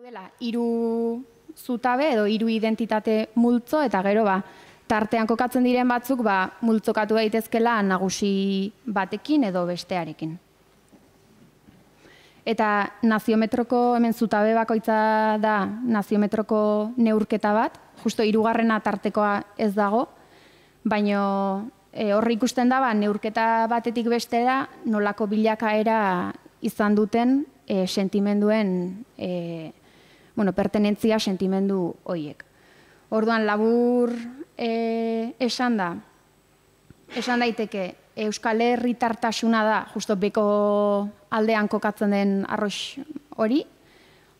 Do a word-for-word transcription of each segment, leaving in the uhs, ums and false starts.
Dela, hiru zutabe edo hiru identitate multzo eta gero ba, tartean kokatzen diren batzuk ba, multzokatu daitezkela nagusi batekin edo bestearekin. Eta naziometroko, hemen zutabe bakoitza da naziometroko neurketa bat, justo hirugarrena tartekoa ez dago, baina e, horri ikusten da ba, neurketa batetik bestera nolako bilakaera izan duten e, sentimenduen e, bueno, pertenentzia sentimendu horiek. Orduan labur e, esan da, esan daiteke, Euskal Herritartasuna da, justo beko aldean kokatzen den arroz hori,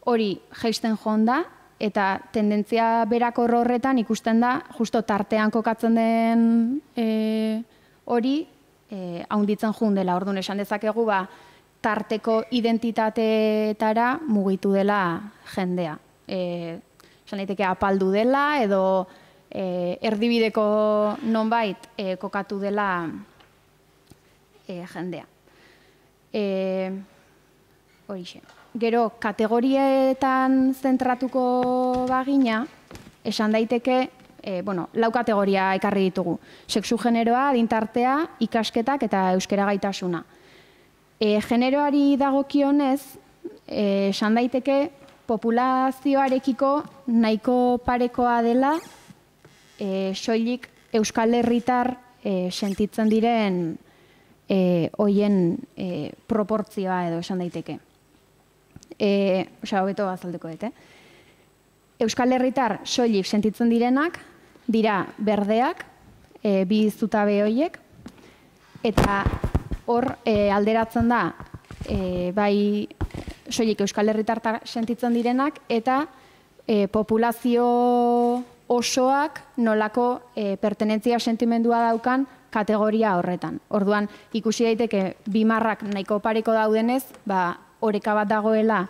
hori jaisten joan da, eta tendentzia berakor horretan ikusten da, justo tartean kokatzen den e, hori, e, haunditzen joan dela. Orduan esan dezakegu, ba, tarteko identitateetara mugitu dela jendea. Esan daiteke apaldu dela edo e, erdibideko nonbait e, kokatu dela e, jendea. E, horixe. Gero kategorietan zentratuko bagina, esan daiteke, e, bueno, lau kategoria ekarri ditugu. Sexu generoa, adintartea, ikasketak eta euskera gaitasuna. E, generoari dagokionez, esan daiteke populazioarekiko nahiko parekoa dela e, soilik Euskal Herritar e, sentitzen diren e, hoien e, proportzioa edo esan daiteke. E, Osa, hobeto azalduko dut, eh? Euskal Herritar soilik sentitzen direnak dira berdeak, e, bi zutabe hoiek, eta hor e, alderatzen da, e, bai soilik Euskal Herritar sentitzen direnak eta e, populazio osoak nolako e, pertenentzia sentimendua daukan kategoria horretan. Orduan ikusi daiteke bi marrak nahiko pareko daudenez, ba, oreka bat dagoela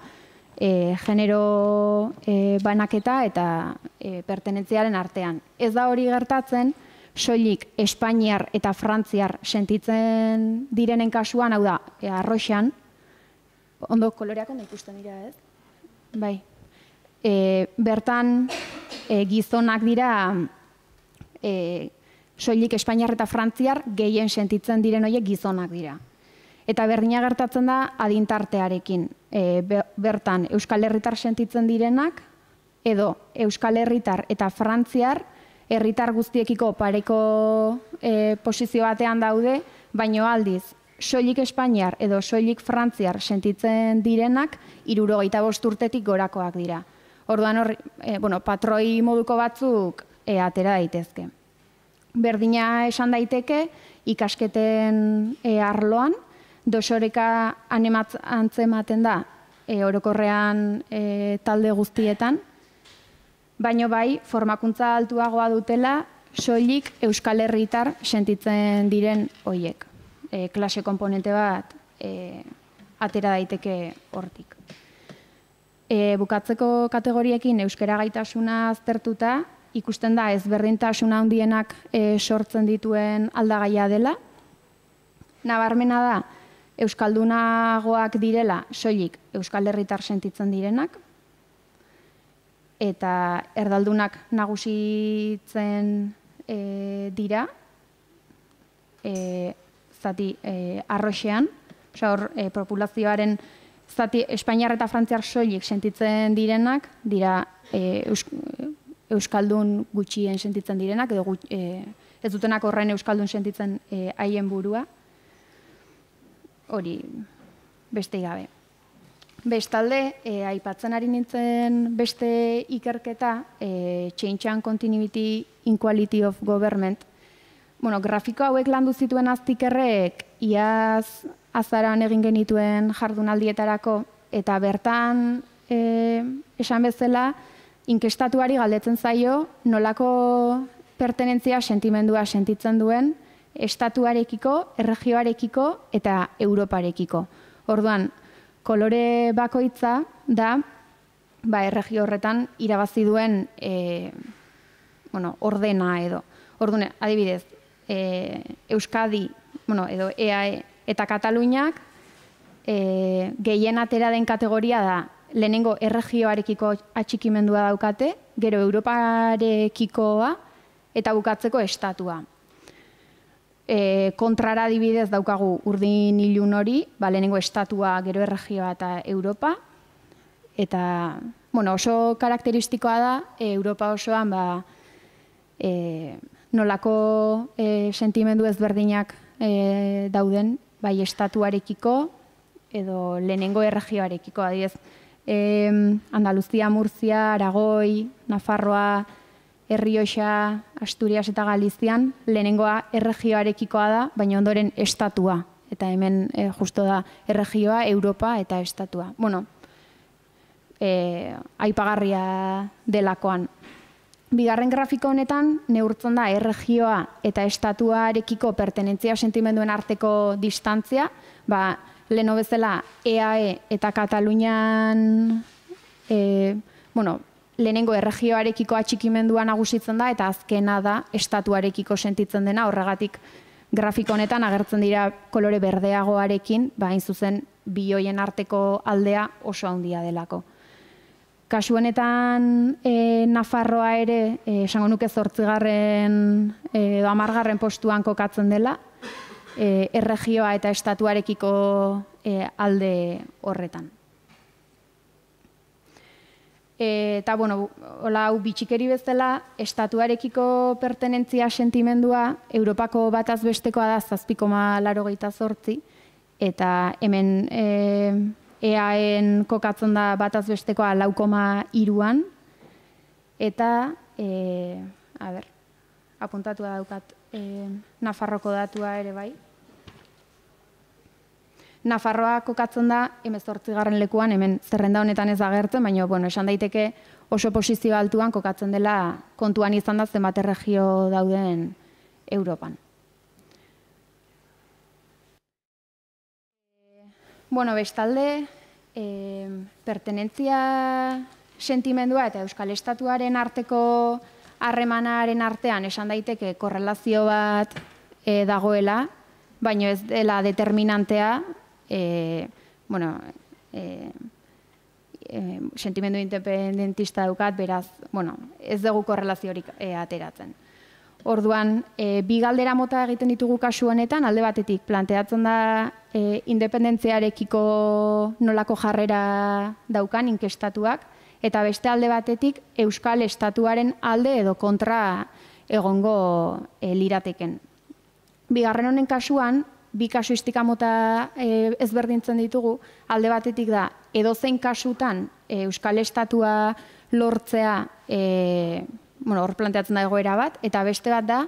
e, genero e, banaketa eta e, pertenentziaren artean. Ez da hori gertatzen, soilik espainiar eta frantziar sentitzen direnen kasuan, hau da, arroxan, ondo koloreak ondo ikusten dira, ez? Bai. E, bertan e, gizonak dira e, soilik espainiar eta frantziar gehien sentitzen diren horiek gizonak dira. Eta berdina gertatzen da adintartearekin. E, bertan Euskal Herritar sentitzen direnak edo Euskal Herritar eta frantziar herritar guztiekiko pareko e, posizio batean daude, baino aldiz, soilik espainiar edo soilik frantziar sentitzen direnak, hirurogeita bost urtetik gorakoak dira. Orduan hor, e, bueno, patroi moduko batzuk e, atera daitezke. Berdina esan daiteke, ikasketen e, arloan, dosoreka antzematen da, e, orokorrean e, talde guztietan, baina bai, formakuntza altuagoa dutela, soilik Euskal Herritar sentitzen diren hoiek. E, klase komponente bat e, atera daiteke hortik. E, bukatzeko kategoriekin euskera gaitasuna aztertuta, ikusten da ezberdintasuna handienak e, sortzen dituen aldagaia dela. Nabarmena da, euskaldunagoak direla, soilik Euskal Herritar sentitzen direnak, eta erdaldunak nagusitzen e, dira, e, zati e, arroxean, oza, hor, e, populazioaren zati espainiar eta frantziar soilik sentitzen direnak, dira e, eusk, euskaldun gutxien sentitzen direnak, edo gut, e, ez dutenak horren euskaldun sentitzen haien e, burua, hori beste gabe. Bestalde, e, aipatzen ari nintzen beste ikerketa, e, Change and Continuity in Quality of Government. Bueno, grafiko hauek landu zituen aztikerrek, iaz azaran egin genituen jardunaldietarako, eta bertan, e, esan bezala, inkestatuari galdetzen zaio, nolako pertenentzia sentimendua sentitzen duen, estatuarekiko, erregioarekiko eta Europarekiko. Orduan, kolore bakoitza da, ba, erregio horretan irabazi duen e, bueno, ordena edo. Orduan, adibidez, e, Euskadi bueno, edo E A E eta Kataluniak e, gehien atera den kategoria da lehenengo erregioarekiko atxikimendua daukate, gero Europarekikoa eta bukatzeko estatua. Kontrara adibidez daukagu urdin ilun hori, lehenengo estatua, gero erregioa eta Europa. Eta oso karakteristikoa da, Europa osoan nolako sentimendu ezberdinak dauden, bai estatuarekiko edo lehenengo erregioarekiko. Adibidez, Andaluzia, Murtzia, Aragoi, Nafarroa, Errioxa, Asturias eta Galizian, lehenengoa erregioarekikoa da, baina ondoren estatua. Eta hemen justo da erregioa, Europa eta estatua. Bueno, aipagarria delakoan. Bigarren grafiko honetan, neurtzen da erregioa eta estatuarekiko pertenentzia sentimenduen arteko distantzia. Ba, leheno bezala E A E eta Katalunian, bueno, lehenengo erregioarekiko atxikimendua nagusitzen da eta azkena da estatuarekiko sentitzen dena, horregatik grafiko honetan agertzen dira kolore berdeagoarekin, hain zuzen bi hoien arteko aldea oso handia delako. Kasu honetan Nafarroa ere, esango nuke zortzigarren edo hamargarren postuan kokatzen dela, erregioa eta estatuarekiko alde horretan. Eta, bueno, hola, hau bitxikeri bezala, estatuarekiko pertenentzia sentimendua Europako bataz bestekoa da zazpi koma laurogeita zortzi, eta hemen E A E-en kokatzen da bataz bestekoa lau koma hiruan, eta, a ber, apuntatu da daukat, Nafarroko datua ere bai. Nafarroa kokatzen da, hemezortzigarren lekuan, hemen zerrenda honetan ez agertzen, baina, bueno, esan daiteke oso posizio altuan kokatzen dela kontuan izan da zenbat erregio dauden Europan. Bueno, bestalde, pertenentzia sentimendua eta Euskal Estatuaren arteko harremanaren artean esan daiteke korrelazio bat dagoela, baina ez dela determinantea sentimendu independentista daukat, beraz, ez dugu korrelaziorik ateratzen. Orduan, bi galdera mota egiten ditugu kasu honetan, alde batetik planteatzen da independentziarekiko nolako jarrera daukan inkestatuak, eta beste alde batetik Euskal Estatuaren alde edo kontra egongo lirateken. Bigarren honen kasuan, bi kasuistika mota ezberdintzen ditugu, alde batetik da, edozein kasutan Euskal Estatua lortzea, hor planteatzen da egoera bat, eta beste bat da,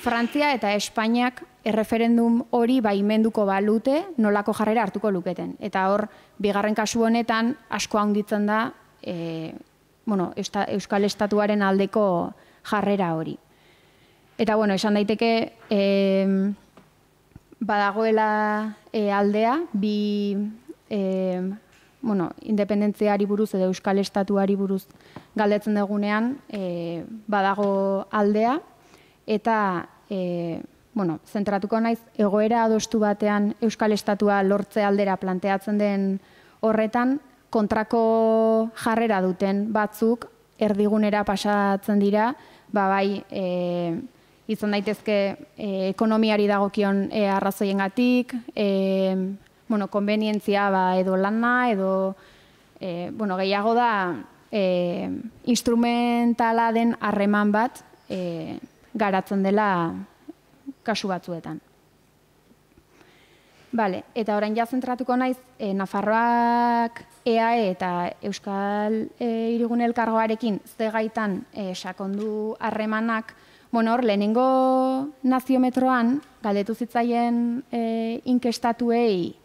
Frantzia eta Espainiak erreferendum hori baimenduko balute nolako jarrera hartuko luketen. Eta hor, bigarren kasu honetan, asko handitzen da Euskal Estatuaren aldeko jarrera hori. Eta, bueno, esan daiteke, badagoela aldea, bi, bueno, independentziari buruz edo Euskal Estatuari buruz galdetzen dugunean, badago aldea, eta, bueno, zentratuko naiz, egoera adostu batean Euskal Estatua lortze aldera planteatzen den horretan, kontrako jarrera duten batzuk erdigunera pasatzen dira, bai, izan daitezke ekonomiari dagokion arrazoiengatik, konbenientzia edo lana, edo gehiago da instrumentala den harreman bat garatzen dela kasu batzuetan. Bale, eta orain ja zentratuko naiz, Nafarroak E A E eta Euskal Hirigune Elkargoarekin zegaitan sakondu harremanak, hor lehenengo naziometroan galdetu zitzaien inkestatuei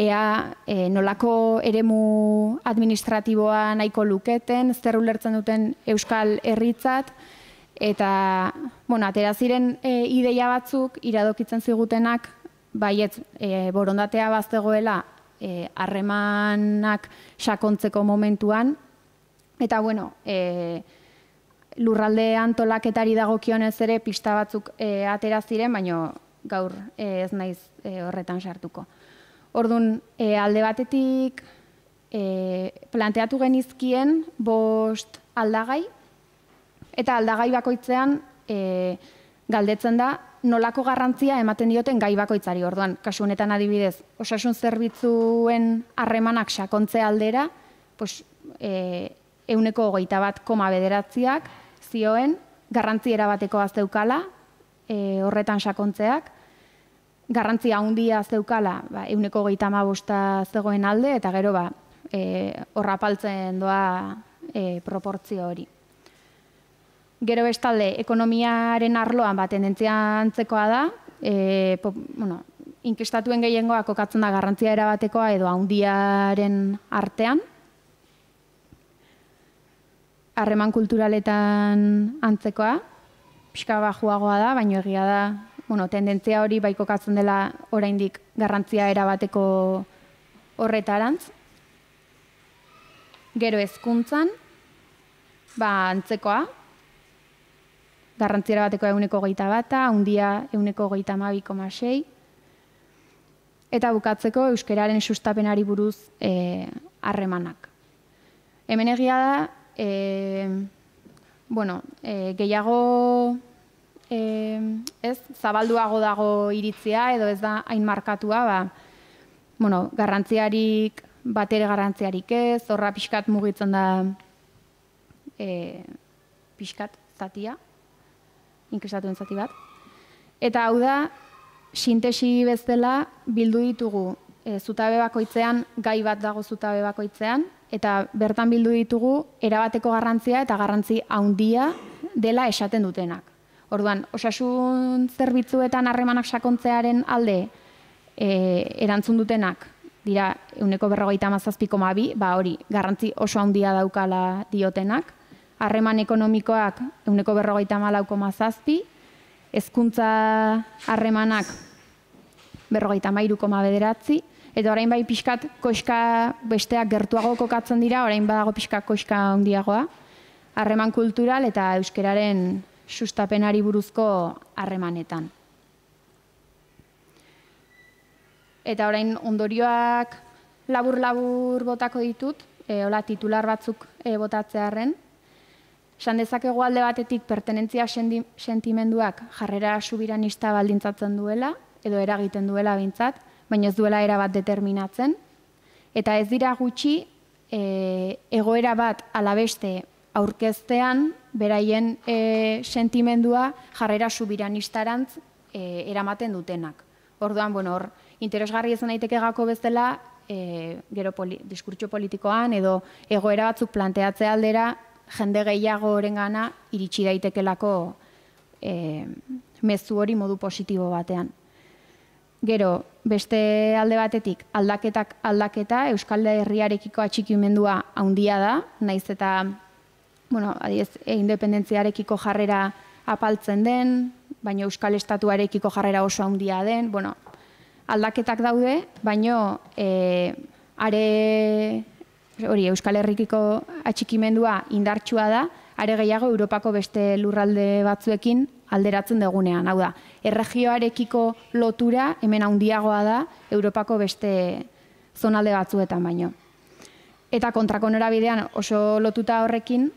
ea nolako eremu administratiboa nahiko luketen, zer ulertzen duten Euskal Herritzat, eta, bueno, atera ziren ideia batzuk iradokitzen zigutenak, baietz, borondatea baztegoela harremanak sakontzeko momentuan, eta, bueno, lurralde antolaketari dagokionez ere pista batzuk atera ziren, baina gaur ez naiz horretan sartuko. Orduan, alde batetik planteatu genizkien bost aldagai, eta aldagai bakoitzean galdetzen da nolako garrantzia ematen dioten gai bakoitzari. Orduan, kasu honetan adibidez, osasun zerbitzuen harremanak sakontze aldera, ehuneko hogeita bat koma bederatziak zioen garrantziera bateko azteukala, horretan sakontzeak, garrantzia handia azteukala ehuneko hogeita hamabosta zegoen alde, eta gero horra apaltzen doa proportzio hori. Gero bestalde, ekonomiaren arloan bat tendentzia antzekoa da, inkestatuen gehiengoa kokatzen da garrantzia erabatekoa edo handiaren artean. Harreman kulturaletan antzekoa, pixka baxuagoa da, baina egia da, tendentzia hori bai kokatzen dela oraindik garrantzia erabateko horretarantz. Gero hezkuntzan, antzekoa, garrantziera bateko eguneko hogeita bata, handia eguneko hogeita hamabi koma sei. Eta bukatzeko euskeraren sustapenari buruz harremanak. Hemen egia da, gehiago zabalduago dago iritzia, edo ez da hain markatua, garrantziarik, bat ere garrantziarik ez, horra pixkat mugitzen da pixkat zatia. Inkestatuen zati bat. Eta hau da, sintesi bezala bildu ditugu zutabe bakoitzean, gai bat dago zutabe bakoitzean, eta bertan bildu ditugu erabateko garrantzia eta garrantzi handia dela esaten dutenak. Orduan, osasun zerbitzuetan harremanak sakontzearen alde erantzun dutenak, dira, ehuneko berrogeita hamazazpi koma bi, ba hori, garrantzi oso handia daukala diotenak. Harreman ekonomikoak ehuneko berrogeita hamalau koma zazpi, hezkuntza harremanak berrogeita hamairu koma bederatzi, eta orain bai pixkat koska besteak gertuago kokatzen dira, orain badago pixkat koska handiagoa, harreman kultural eta euskeraren sustapenari buruzko harremanetan. Eta orain ondorioak labur-labur botako ditut, hola titular batzuk botatzearren. Esan dezakegu alde batetik pertenentzia sentimenduak jarrera soberanista baldintzatzen duela, edo eragiten duela bintzat, baina ez duela erabat determinatzen. Eta ez dira gutxi egoera bat alabeste aurkeztean, beraien sentimendua jarrera soberanistarantz eramaten dutenak. Orduan, hor, interesgarri izan daiteke gako bezala, gero diskurtso politikoan, edo egoera batzuk planteatze aldera, jende gehiago horrengana iritsi daitekelako mezu hori modu positibo batean. Gero, beste alde batetik, aldaketak aldaketa, Euskal Herriarekiko atxikimendua handia da, nahiz eta independentziarekiko jarrera apaltzen den, baina Euskal Estatuarekiko jarrera oso handia den, aldaketak daude, baina are... Hori, Euskal Herrikiko atxikimendua indartsua da, are gehiago Europako beste lurralde batzuekin alderatzen degunean. Hau da, erregioarekiko lotura hemen handiagoa da Europako beste zonalde batzuetan baino. Eta kontrakonorabidean oso lotuta horrekin,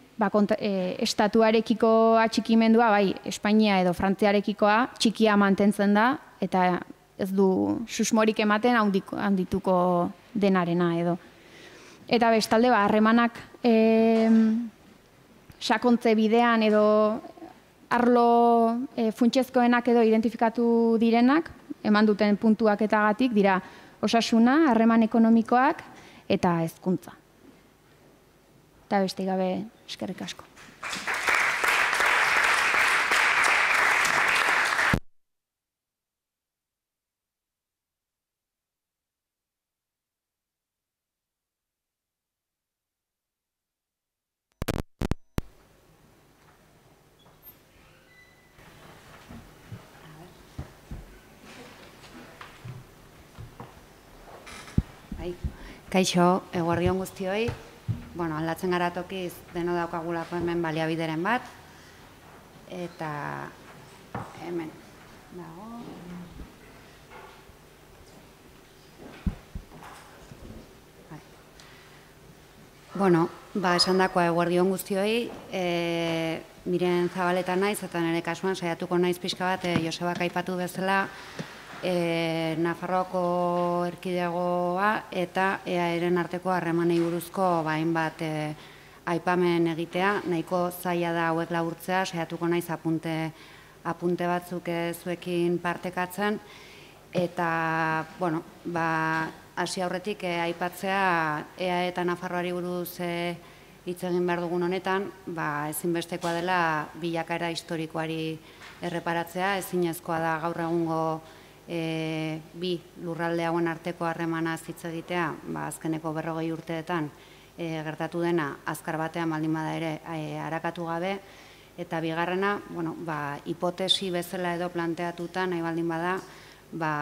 estatuarekiko atxikimendua, bai, Espainia edo Frantziarekikoa txikia mantentzen da, eta ez du susmorik ematen handituko denarena edo. Eta bestalde, harremanak sakontze bidean edo arlo funtsezkoenak edo identifikatu direnak, eman duten puntuak eta gatik, dira osasuna, harreman ekonomikoak eta hezkuntza. Eta beste gabe eskerrik asko. Kaixo, eguerdion guztioi, aldatzen gara tokiz deno daukagulako hemen baliabideren bat, eta hemen dago. Bueno, ba, esan dakoa eguerdion guztioi, e, Miren Zabaleta naiz, eta nire kasuan saiatuko naiz pixka bat, e, Josebak aipatu bezala, e, Nafarroako erkidegoa eta E A Eren arteko harremanei buruzko bain bat e, aipamen egitea, nahiko zaila da hauek laburtzea, saiatuko naiz apunte, apunte batzuk zuekin partekatzen, eta, bueno, ba, hasi aurretik eh, aipatzea E A E eta Nafarroari buruz hitz eh, egin behar dugun honetan, ba, ezinbestekoa dela bilakaera historikoari erreparatzea, ezinezkoa da gaur egungo eh, bi lurralde hauen arteko harremanaz hitz egitea, ba, azkeneko berrogei urteetan eh, gertatu dena azkar batean baldin bada ere eh, arakatu gabe, eta bigarrena, bueno, ba, hipotesi bezala edo planteatuta nahi baldin bada, ba,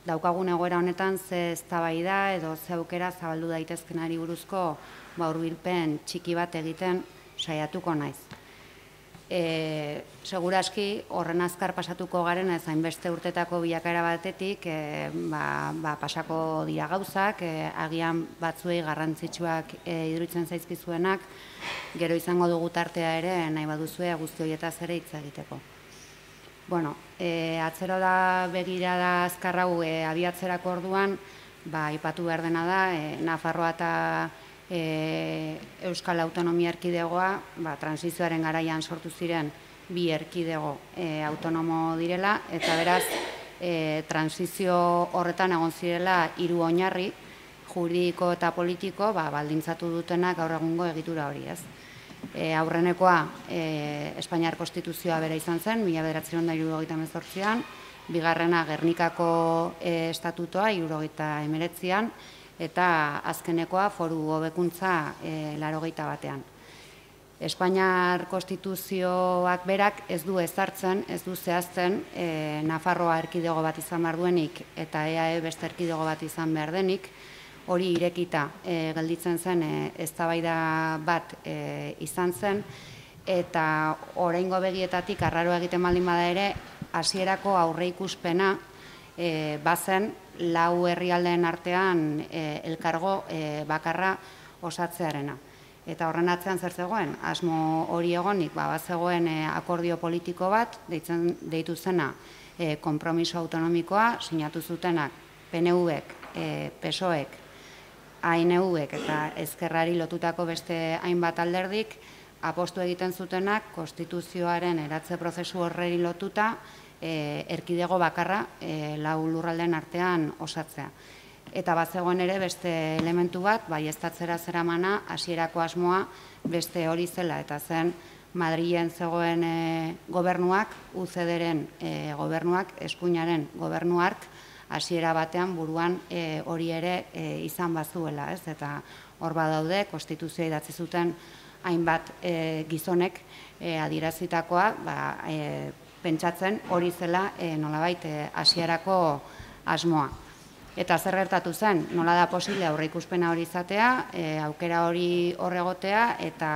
daukagun egoera honetan ze eztabaida edo ze aukera zabaldu daitezkenari buruzko ba hurbilpen txiki bat egiten saiatuko naiz. E, seguraski horren azkar pasatuko garen ez hainbeste urtetako bilakaera batetik e, ba, ba, pasako dira gauzak, e, agian batzuei garrantzitsuak e, iruditzen zaizkizuenak, gero izango dugu tartea ere nahi baduzue guzti horietaz ere hitz egiteko. Bueno, e, atzero da begirada azkarrau e, abiatzerako orduan, ba, aipatu behar dena da, e, Nafarroa eta e, Euskal Autonomia Erkidegoa, ba, transizioaren garaian sortu ziren bi erkidego e, autonomo direla, eta beraz, e, transizio horretan egon zirela hiru oinarri, juridiko eta politiko, ba, baldintzatu dutenak gaur egungo egitura hori, ez? E, aurrenekoa e, Espainiar Konstituzioa bera izan zen, mila bederatziehun eta hirurogeita hemezortzian, bigarrena Gernikako e, estatutua hirurogeita hemeretzian, eta azkenekoa foru hobekuntza e, laurogeita batean. Espainiar Konstituzioak berak ez du ezartzen, ez du zehazten e, Nafarroa erkidego bat izan behar duenik eta E A E beste erkidego bat izan behar denik, hori irekita e, gelditzen zen e, eztabaida bat e, izan zen, eta oraingo begietatik arraro egiten baldin bada ere, hasierako aurreikuspena e, bazen lau herrialdeen artean e, elkargo e, bakarra osatzearena. Eta horren atzean zer zegoen, asmo hori egonik, ba, bazegoen e, akordio politiko bat, deitzen, deitu zena e, konpromiso autonomikoa, sinatu zutenak P N Uek, e, P S O ek, A N Uek eta ezkerrari lotutako beste hainbat alderdik, apostu egiten zutenak konstituzioaren eratze prozesu horreri lotuta e, erkidego bakarra e, lau lurralden artean osatzea. Eta bazegoen ere beste elementu bat, bai eztatzera zeramana, hasierako asmoa beste hori zela, eta zen Madrilen zegoen e, gobernuak, U C D ren e, gobernuak, Eskuinaren gobernuark, hasiera batean buruan e, hori ere e, izan bazuela, ez? Eta hor badaude, konstituzioa idatzi zuten hainbat e, gizonek e, adierazitakoa, ba, e, pentsatzen hori zela e, nolabait hasierako e, asmoa. Eta zer gertatu zen, nola da posible aurreikuspena hori izatea, e, aukera hori horregotea eta,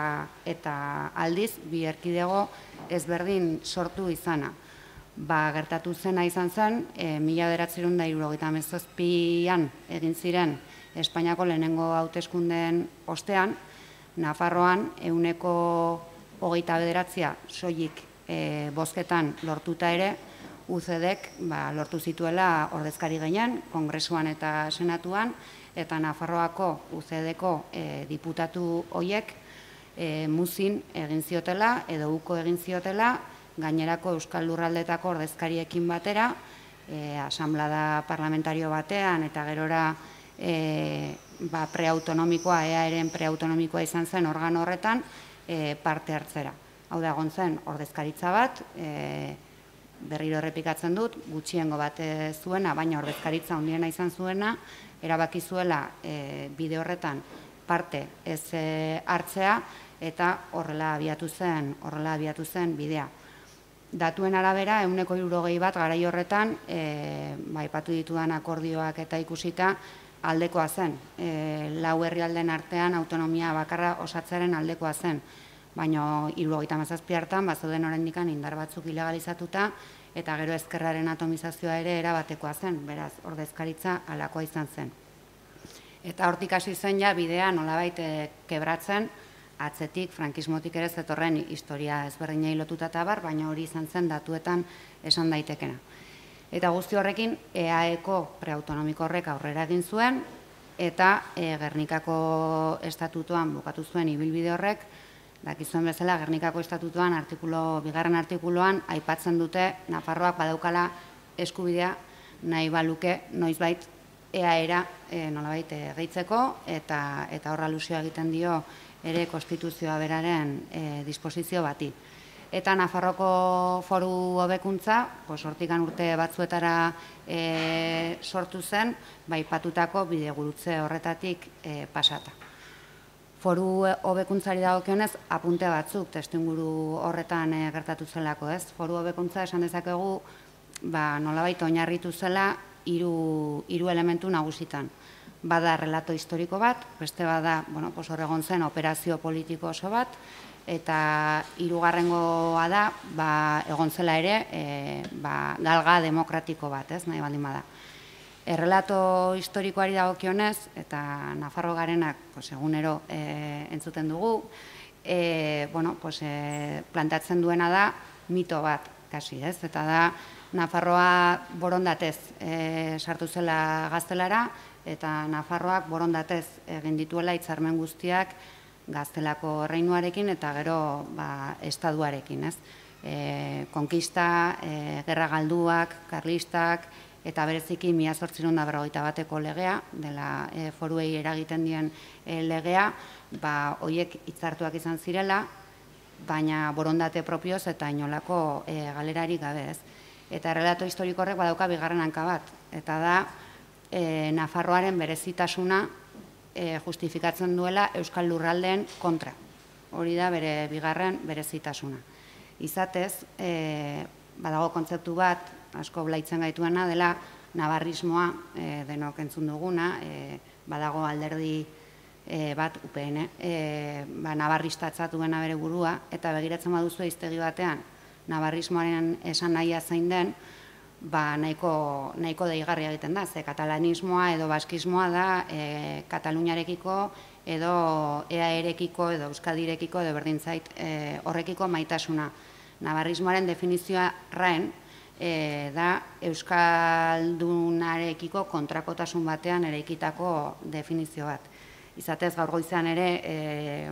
eta aldiz bi erkidego ezberdin sortu izana. Ba, gertatu zena izan zen, e, mila bederatziehun eta hirurogeita hemezazpian egin ziren Espainiako lehenengo hauteskundeen ostean, Nafarroan ehuneko hogeita bederatzia soilik e, bozketan lortuta ere, U C D ek ba, lortu zituela ordezkari gehien, Kongresuan eta Senatuan, eta Nafarroako U C D ko e, diputatu hoiek e, muzin egin ziotela edo uko egin ziotela, gainerako Euskal Lurraldetako ordezkariekin batera, e, asamblada parlamentario batean, eta gerora e, ba, preautonomikoa, E A E ren preautonomikoa izan zen organ horretan, e, parte hartzera. Hau da, egon zen ordezkaritza bat, e, berriro errepikatzen dut, gutxiengo bat e, zuena, baina ordezkaritza handiena izan zuena, erabaki zuela e, bide horretan parte ez e, hartzea, eta horrela abiatu zen, horrela abiatu zen bidea. Datuen arabera, ehuneko hirurogei bat garai horretan, e, ba, aipatu ditudan akordioak eta ikusita aldekoa zen. E, lau herrialden artean autonomia bakarra osatzearen aldekoa zen, baina hirurogeita hamazazpi hartan bazeuden oraindik indar batzuk ilegalizatuta eta gero ezkerraren atomizazioa ere erabatekoa zen, beraz, ordezkaritza halakoa izan zen. Eta hortik hasi zen ja bidea nolabait kebratzen, atzetik, frankismotik ere zetorren historia ezberdinei lotuta eta bar, baina hori izan zen datuetan esan daitekena. Eta guzti horrekin E A E ko preautonomiko horrek aurrera egin zuen, eta Gernikako estatutuan bukatu zuen ibilbide horrek, dakizuen bezala Gernikako estatutuan bigarren artikuloan aipatzen dute Nafarroak badaukala eskubidea nahi baluke noizbait E A E ra nolabait gehitzeko, eta horra alusio egiten dio ere konstituzioa beraren disposizio bati. Eta Nafarroko Foru Hobekuntza, hortikan urte batzuetara sortu zen, aipatutako bidegurutze horretatik pasata. Foru Hobekuntzari dagokionez, apunte batzuk testuinguru horretan gertatu zelako. Foru Hobekuntza esan dezakegu nolabait oinarritu zela hiru elementu nagusitan. Bada relato historiko bat, beste bada hor egon zen operazio politiko oso bat, eta hirugarrengoa da egon zela ere galga demokratiko bat, nahi baldin bada. Errelato historikoari dagokionez, eta Nafarro garenak egunero entzuten dugu, plantatzen duena da mito bat, kasi, eta da Nafarroa borondatez sartu zela Gaztelara, eta Nafarroak borondatez egin dituela hitzarmen guztiak Gaztelako erreinuarekin eta gero estaduarekin. Konkista, gerra galduak, karlistak eta bereziki mila zortziehun eta berrogeita bateko legea, dela foruei eragiten dien legea, horiek hitzartuak izan zirela, baina borondate propioz eta inolako galerari gabe. Eta errelato historiko horrek badauka bigarren hanka bat, eta da Nafarroaren berezitasuna justifikatzen duela euskal lurraldeen kontra. Hori da bere bigarren berezitasuna. Izatez, badago kontzeptu bat, asko blaitzen gaituena, dela nabarrismoa denok entzun duguna, badago alderdi bat U P N, nabarristatzatu bena bere burua, eta begiratzen baduzu hiztegi batean, nabarrismoaren esan nahia zein den, nahiko deigarria egiten da, ze katalanismoa edo baskismoa da Kataluniarekiko edo E A E rekiko edo Euskadirekiko edo berdintzait horrekiko maitasuna. Nabarrismoaren definizioa raen da Euskaldunarekiko kontrakotasun batean eraikitako definizio bat. Izatez gaur goizean ere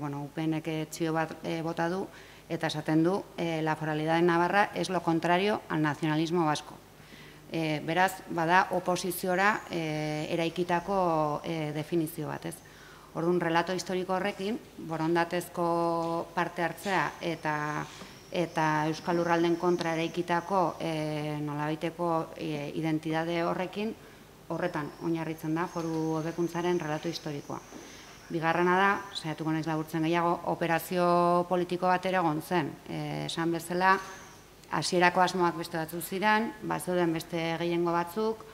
U P N ek txio bat bota du, eta esaten du, la foralidad de Navarra es lo contrario al nacionalismo vasco. Beraz, bada oposiziora eraikitako definizio bat. Orduan, relato historiko horrekin, borondatezko parte hartzea eta Euskal Lurralden kontra eraikitako nolabaiteko identitate horrekin, horretan oinarritzen da Foru Hobekuntzaren relato historikoa. Bigarrena da, saiatuko naiz laburtzen gehiago, operazio politiko bat ere egon zen. Esan bezala, hasierako asmoak beste batzuk ziren, bazeuden beste gehiengo batzuk,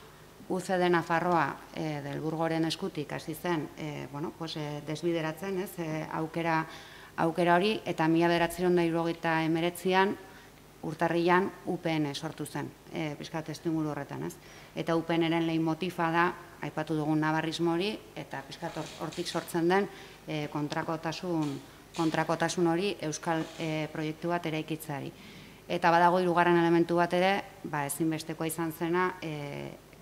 U C D Nafarroa del Burgoren eskutik hasi zen desbideratzen aukera hori, eta mila bederatziehun eta hirurogeita hemeretzian urtarrilan U P N sortu zen, pixka testuinguru horretan. Eta U P N ren leitmotifa da, aipatu dugun nabarrismo hori, eta pixka hortik sortzen den kontrakotasun hori euskal proiektu bat eraikitzari. Eta badago hirugarren elementu bat ere, ezinbestekoa izan zena,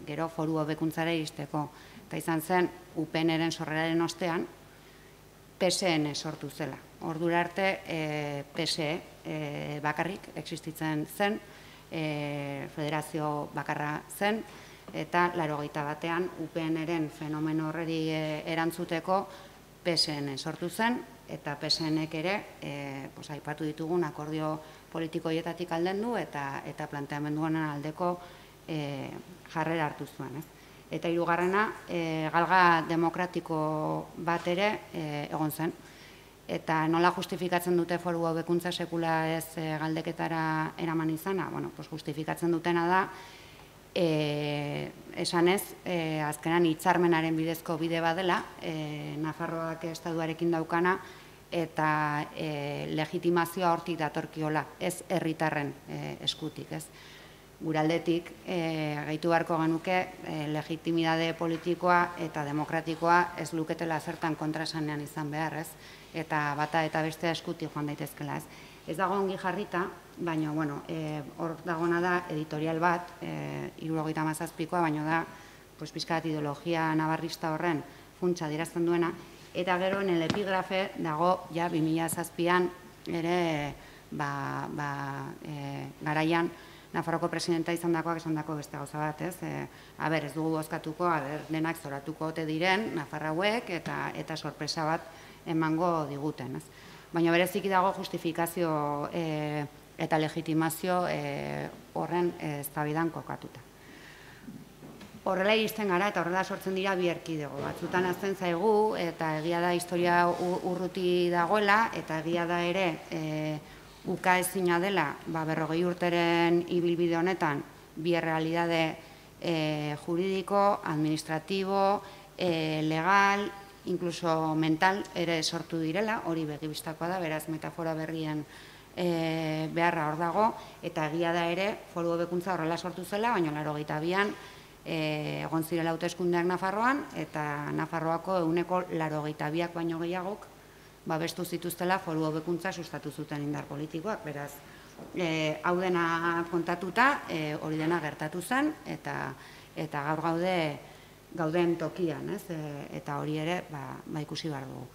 gero Foru Hobekuntzara iristeko. Eta izan zen, U P N ren sorreraren ostean, P S N sortu zela. Ordura arte, P S E bakarrik existitzen zen, federazio bakarra zen, eta laurogeita batean U P N ren fenomeno horreri erantzuteko P S N sortu zen, eta P S N ek ere aipatu ditugun akordio politikoietatik aldendu eta planteamenduan aldeko jarrera hartu zuen. Eta hirugarrena galga demokratiko bat ere egon zen. Eta nola justifikatzen dute Foru Hobekuntza sekula ez galdeketara eraman izana? Justifikatzen dutena da, esanez, azkenan hitzarmenaren bidezko bide badela, Nafarroak estatuarekin daukana, eta legitimazioa hortik datorkiola, ez herritarren eskutik. gure aldetik e, gaitu beharko genuke e, legitimidade politikoa eta demokratikoa ez luketela zertan kontrasanean izan behar, ez? Eta bata eta bestea eskuti joan daitezkela, ez? Ez dago ongi jarrita, baina, bueno, e, hor dagona da editorial bat, e, hirurogeita hamazazpikoa, baina da, pues, pizkat ideologia nabarrista horren funtsa adierazten duena, eta gero en el epigrafe dago, ja, bi mila zazpian ere, e, ba, ba, e, garaian, Nafarroko presidenta izan dakoak esan dako beste gauza bat, ez? E, a ber, ez dugu bozkatuko, a ber, denak zoratuko ote diren, Nafarrauek, eta, eta sorpresa bat emango diguten, ez? Baina bereziki dago justifikazio e, eta legitimazio e, horren eztabaidan kokatuta. Horrela iristen gara eta horrela sortzen dira bi erkidego. Batzutan azten zaigu eta egia da historia urruti dagoela eta egia da ere e, uka ezina dela, ba, berrogei urteren ibilbide honetan, bi errealidade e, juridiko, administratibo, e, legal, inkluso mental ere sortu direla, hori begibistakoa da, beraz metafora berrien e, beharra hor dago, eta egia da ere, foru hobekuntza horrela sortu zela, baina laurogeita bian egon zirela hauteskundeak Nafarroan, eta Nafarroako ehuneko laurogeita biak baino gehiagok, babestu zituztela foru hobekuntza sustatu zuten indar politikoak, beraz, e, hau dena kontatuta, e, hori dena gertatu zen, eta, eta gaur gaude gauden tokian, ez? E, eta hori ere, ba, ba ikusi behar dugu.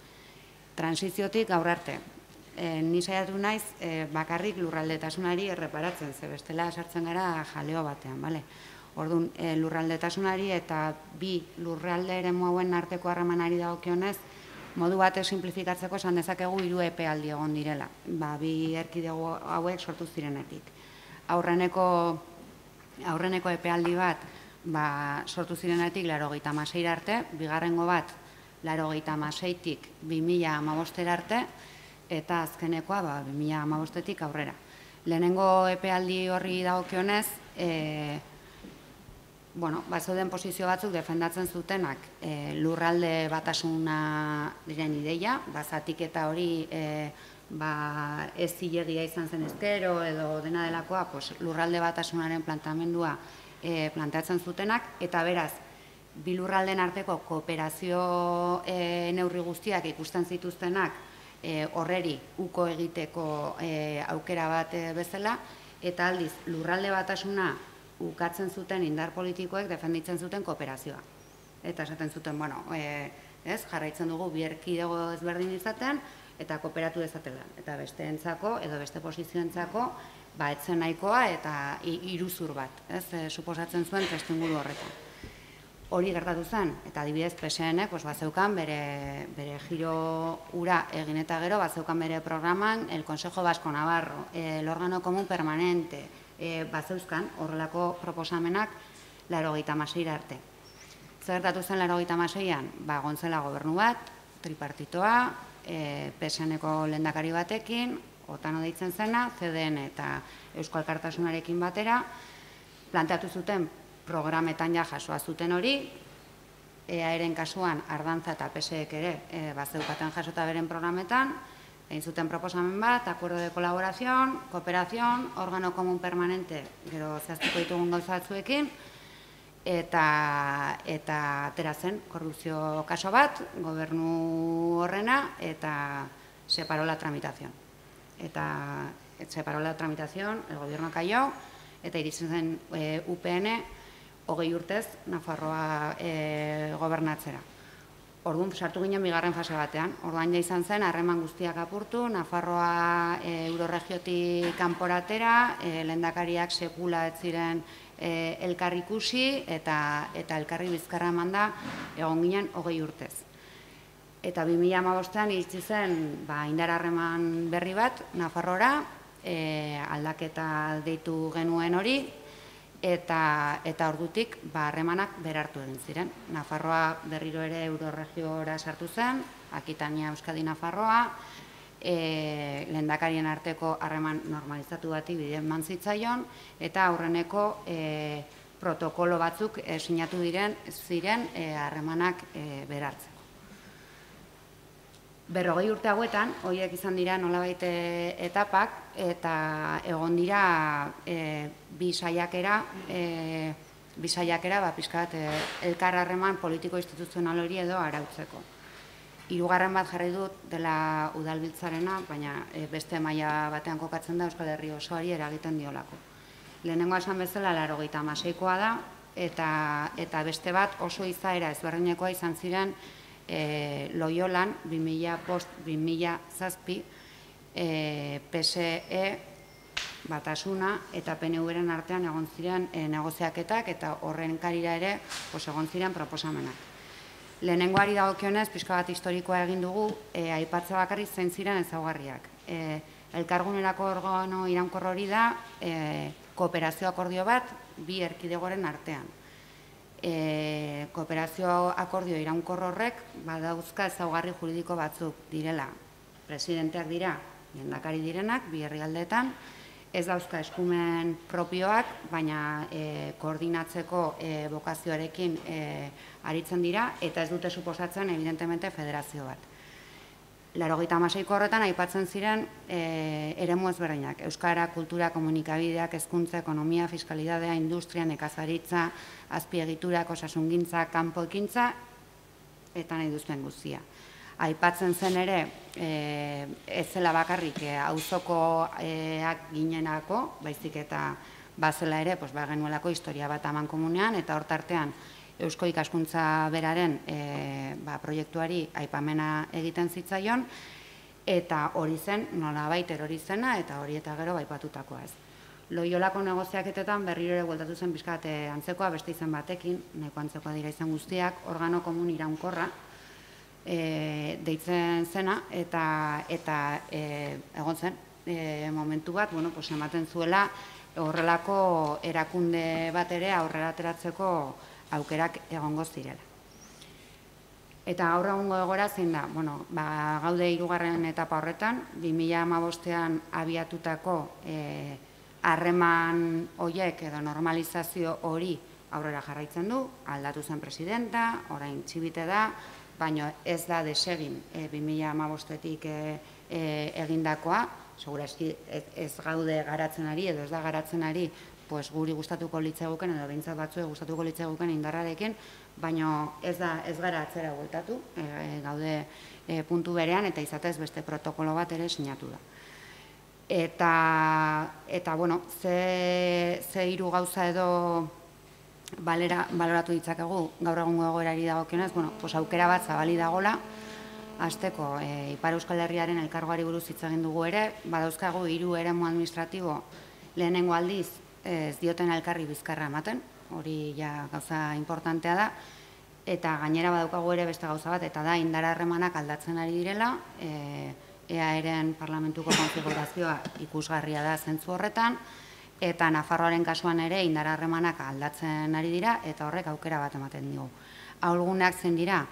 Transiziotik gaur arte, e, ni saiatu naiz e, bakarrik lurraldetasunari erreparatzen, ze bestela sartzen gara jaleo batean, bale? Orduan, e, lurraldetasunari eta bi lurralde eremu hauen arteko harremanari dagokionez, modu batez simplifikatzeko esan dezakegu hiru epealdi egon direla, ba, bi erkidego hauek sortu zirenetik. Aurreneko, aurreneko epealdi bat ba, sortu zirenetik laurogeita hamaseira arte, bigarrengo bat laurogeita hamaseitik bi mila hamabostera arte, eta azkenekoa ba, bi mila hamabostetik aurrera. Lehenengo epealdi horri dagokionez, e, bueno, bazeuden posizio batzuk defendatzen zutenak e, lurralde batasuna diren ideia, bazatik eta hori e, ba, ez zilegia izan zen ezkero edo dena delakoa, pues, lurralde batasunaren plantamendua e, planteatzen zutenak, eta beraz, bi lurralden arteko kooperazio e, neurri guztiak ikusten zituztenak e, horreri uko egiteko e, aukera bat e, bezala, eta aldiz, lurralde batasuna ukatzen zuten indar politikoek defenditzen zuten kooperazioa. Eta esaten zuten, bueno, e, ez, jarraitzen dugu bi erkidego ezberdin izaten, eta kooperatu dezatela. Eta beste entzako, edo beste posizioentzako, ba, etzen nahikoa eta iruzur bat, ez, e, suposatzen zuen testuinguru horretan. Hori gertatu zen, eta adibidez P S N-ek, pues, bazeukan bere, bere giro ura egin eta gero, bazeukan bere programan, el Consejo Vasco Navarro, el órgano común permanente, E, bazeuzkan horrelako proposamenak laurogeita hamaseira arte. Zer gertatu zen laurogeita hamaseian? Ba, gontzela gobernu bat, tripartitoa, e, P S N-eko lehendakari batekin, Otano deitzen zena, C D N eta Eusko Alkartasunarekin batera, planteatu zuten programetan ja jasoa zuten hori, E A-ren kasuan Ardantza eta P S E-ek ere e, bazeukaten jasota beren programetan, egin zuten proposamen bat, acuerdo de colaboración, cooperación, órgano común permanente, gero zehaztuko ditugun gauza batzuekin, eta, eta atera zen korrupzio kaso bat, gobernu horrena, eta separó la tramitación. Eta separó la tramitación, el gobierno cayó, eta iristen zen e, U P N, hogei urtez, Nafarroa e, gobernatzera. Orduan, sartu ginen bigarren fase batean. Orduan ja izan zen, harreman guztiak apurtu, Nafarroa e, euroregiotik kanporatera, e, lehendakariak sekula ez ziren e, elkarri ikusi eta, eta elkarri bizkarra eman da, egon ginen hogei urtez. Eta bi mila hamabostean iritsi zen ba, indar harreman berri bat, Nafarroara, e, aldaketa deitu genuen hori, Eta, eta ordutik harremanak ba, berartu egin ziren. Nafarroa berriro ere euroregiora sartu zen, Akitania Euskadi Nafarroa, e, lehendakarien arteko harreman normalizatu bati bide eman zitzaion, eta aurreneko e, protokolo batzuk e, sinatu diren ziren harremanak e, e, berartzeko. Berrogei urte hauetan, horiek izan dira nolabait etapak, eta egon dira bi saiakera, bi saiakera, ba, pixkat, elkar harreman politiko-instituzional hori edo arautzeko. Hirugarren bat jarri dut dela Udalbiltzarena, baina beste maila batean kokatzen da Euskal Herri osoari eragiten diolako. Lehenengo esan bezala laurogeita hamaseikoa da, eta beste bat oso izaera ezberdinekoa izan ziren Loiolan, bi mila bost bi mila zazpi, P S E, Batasuna eta P N Uren artean egon ziren negoziaketak eta horren karira ere egon ziren proposamenak. Lehenengoari dagokionez, pixka bat historikoa egin dugu, aipatzea bakarrik zein ziren ezaugarriak. Elkargunerako organo iraunkor hori da kooperazio akordio bat bi erkidegoren artean. Kooperazio akordio iraunkor horrek badauzka ezaugarri juridiko batzuk direla. Presidenteak dira, lehendakari direnak, bi herrialdeetan, ez dauzka eskumen propioak, baina koordinatzeko bokazioarekin aritzen dira, eta ez dute suposatzen, evidentemente, federazio bat. Laurogeita hamaseiko horretan aipatzen ziren eremu ezberdinak. Euskara, kultura, komunikabideak, hezkuntza, ekonomia, fiskalidadea, industria, nekazaritza, azpiegiturak, osasungintza, kanpoekintza eta nahi duzten guztia. Aipatzen zen ere, ez zela bakarrik auzokoak ginenako, baizik eta bazela ere, bagenuelako historia bat amankomunean, eta hortartean Eusko ikaskuntza beraren proiektuari aipamena egiten zitzaion, eta hori zen, nolabait erori zena, eta hori eta gero aipatutakoa ez. Loiolako negoziaketetan berriro ere bueltatu zen pixkat antzekoa, beste izen batekin, nahiko antzekoa dira izan guztiak, organo komun iraunkorra deitzen zena, eta egon zen momentu bat, bueno, ematen zuela horrelako erakunde bat ere aurrera ateratzeko aukerak egongo zirela. Eta gaur egungo egoera zein da, bueno, ba, gaude hirugarren etapa horretan, bi mila hamabostean abiatutako harreman horiek edo normalizazio hori aurrera jarraitzen du, aldatu zen presidenta, orain Txibite da, baina ez da desegin bi mila hamabostetik egindakoa, segurazki ez gaude garatzen ari edo ez da garatzen ari, guri gustatuko litzeguken edo behintzat batzue gustatuko litzeguken indarrarekin, baina ez gara atzera gueltatu, gaude puntu berean eta izatez beste protokolo bat ere sinatu da. Eta, bueno, ze hiru gauza edo baloratu ditzakegu gaur egungo egoerari dagokionez, bueno, aukera bat zabali dagola, azteko, Ipar Euskal Herriaren elkargoari buruz hitz egin dugu ere, badauzkagu hiru eremu administratibo lehenengo aldiz, ez dioten elkarri bizkarra ematen, hori ja gauza importantea da, eta gainera badaukagu ere beste gauza bat, eta da indar harremanak aldatzen ari direla, E A Eren parlamentuko konfigurazioa ikusgarria da zentzu horretan, eta Nafarroaren kasuan ere indar harremanak aldatzen ari dira, eta horrek aukera bat ematen digu. Ahulguneak zein dira,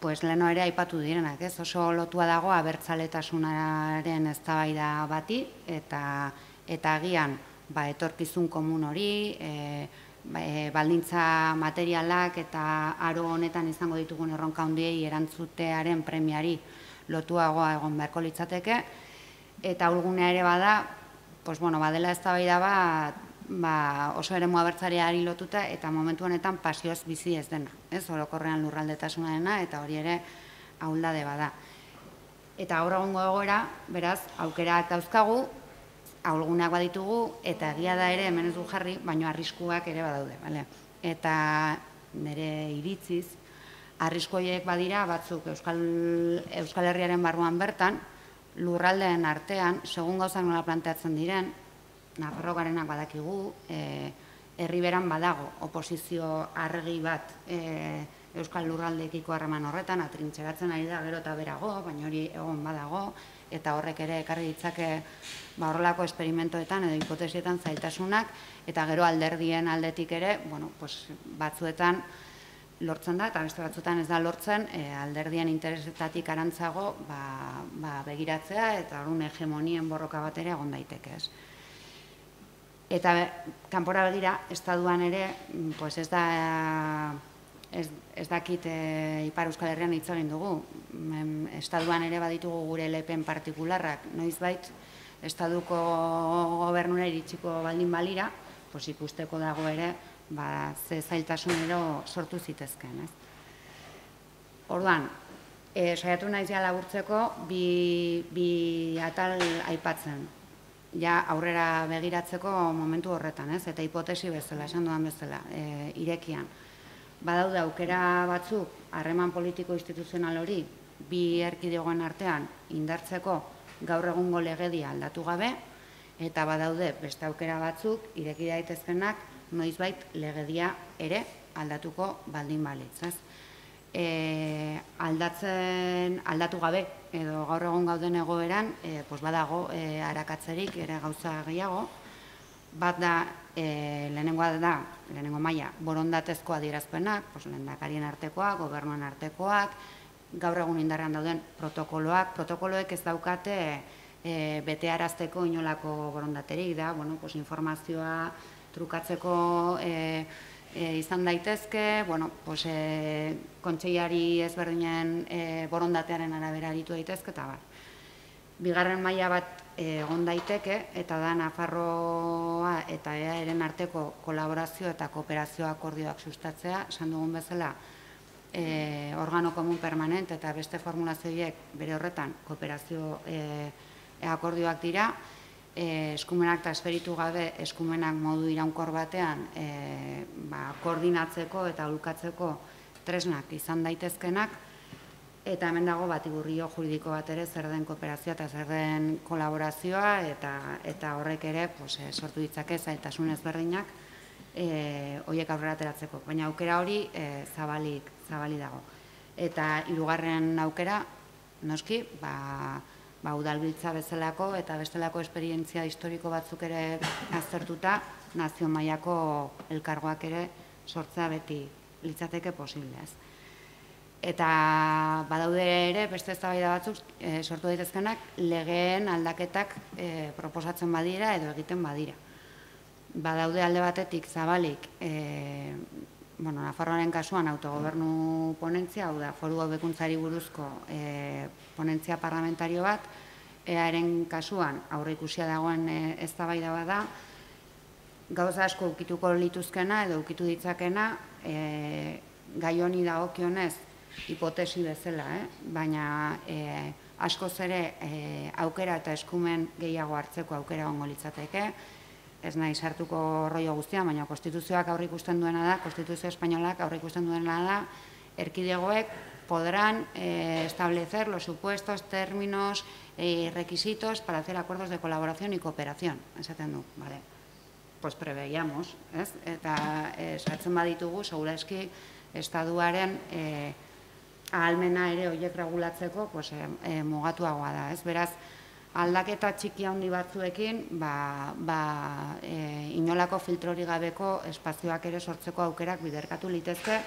pues leheno ere aipatu direnak, ez oso lotua dago abertzaletasunaren eztabaida bati, eta agian, etorkizun komun hori, baldintza materialak eta aro honetan izango ditugun erronka handiei erantzutearen premiari lotuagoa egon beharko litzateke, eta ahulgunea ere bada, badela eztabaida bat oso eremu abertzaleari lotuta eta momentu honetan pasioz bizi ez dena, orokorrean lurraldetasuna dena eta hori ere ahuldade bada. Eta gaur egungo egoera, beraz, aukerak dauzkagu, ahulgunak baditugu, eta egia da ere hemen ez du jarri, baina arriskuak ere badaude. Eta nire iritziz, arriskuiek badira batzuk Euskal Herriaren barruan bertan, lurraldeen artean, segun gauzak nola planteatzen diren, Nafarroarenak badakigu, herri beran badago, oposizio argi bat Euskal Lurraldeekiko harreman horretan, atrintxeratzen ari da gero eta berago, baina hori egon badago, eta horrek ere ekarri ditzake horrelako esperimentoetan edo hipotesietan zailtasunak, eta gero alderdien aldetik ere, batzuetan lortzen da, eta beste batzuetan ez da lortzen, alderdien interesetatik arantzago begiratzea, eta horren hegemonien borroka bat ere egon daiteke ez. Eta kanpora begira, estatuan ere, ez da ez dakit Ipar Euskal Herrian hitz egin dugu. Estatuan ere baditugu gure lepen partikularrak, noizbait, estatuko gobernura iritsiko baldin balira, ikusteko dago ere, ze zailtasunero sortu zitezken. Orduan, saiatu naizia laburtzeko, bi atal aipatzen. Ja aurrera begiratzeko momentu horretan, ez? Eta hipotesi bezala, esan duan bezala, irekian. Badaude aukera batzuk, harreman politiko instituzional hori, bi erkidegoen artean indartzeko gaur egungo legedia aldatu gabe, eta badaude beste aukera batzuk, ireki daitezkenak, noizbait legedia ere aldatuko baldin balitz, ez? Aldatzen, aldatu gabe, edo gaur egon gauden egoeran, badago arakatzerik ere gauza gehiago, bat da, lehenengoa da, lehenengo maila, borondatezko adierazpenak, lehendakarien artekoak, gobernuan artekoak, gaur egun indarrean dauden protokoloak, protokoloek ez daukate betearazteko inolako borondaterik da, informazioa trukatzeko izan daitezke, kontseiari ezberdinen borondatearen arabera ditu daitezke, eta bar. Bigarren maila bat egon daiteke, eta da Nafarroa eta E A eren arteko kolaborazio eta kooperazio akordioak sustatzea, esan dugun bezala, organo komun permanent eta beste formulazioiek bere horretan kooperazio akordioak dira, eskumenak transferitu gabe, eskumenak modu iraunkor batean koordinatzeko eta aholkatzeko tresnak izan daitezkenak, eta hemen dago batiburrio juridiko bat ere zer den kooperazioa eta zer den kolaborazioa, eta horrek ere sortu ditzake zailtasun ezberdinak horiek aurrera ateratzeko, baina aukera hori zabalik dago. Eta hirugarren aukera, noski, Udalbiltza bezalako eta bestelako esperientzia historiko batzuk ere aztertuta, nazio mailako elkargoak ere sortzea beti litzateke posiblez. Eta badaude ere beste eztabaida batzuk sortu daitezkenak legeen aldaketak proposatzen badira edo egiten badira. Badaude alde batetik zabalik, Nafarroaren kasuan autogobernu ponentzia, hau da, foru hobekuntzari buruzko ponentzia parlamentario bat, E A eren kasuan aurreikusia dagoen eztabaida bat da, gauza asko ukituko lituzkena edo ukitu ditzakena, gai honi dagokionez hipotesi bezala, baina askoz ere aukera eta eskumen gehiago hartzeko aukera egongo litzateke. Ez nahi sartuko rollo guztia, baina konstituzioak aurreikusten duena da, konstituzio espainolak aurreikusten duena da, erkidegoek podrán establecer los supuestos, términos y requisitos para hacer acuerdos de colaboración y cooperación. Esaten du, bale, pues prebeiamos, ez? Eta sartzen baditugu, segurazki, estaduaren ahalmena ere horiek regulatzeko mugatuagoa da, ez? Beraz, aldaketa txiki handi batzuekin, inolako filtrori gabeko espazioak ere sortzeko aukerak biderkatu litezke,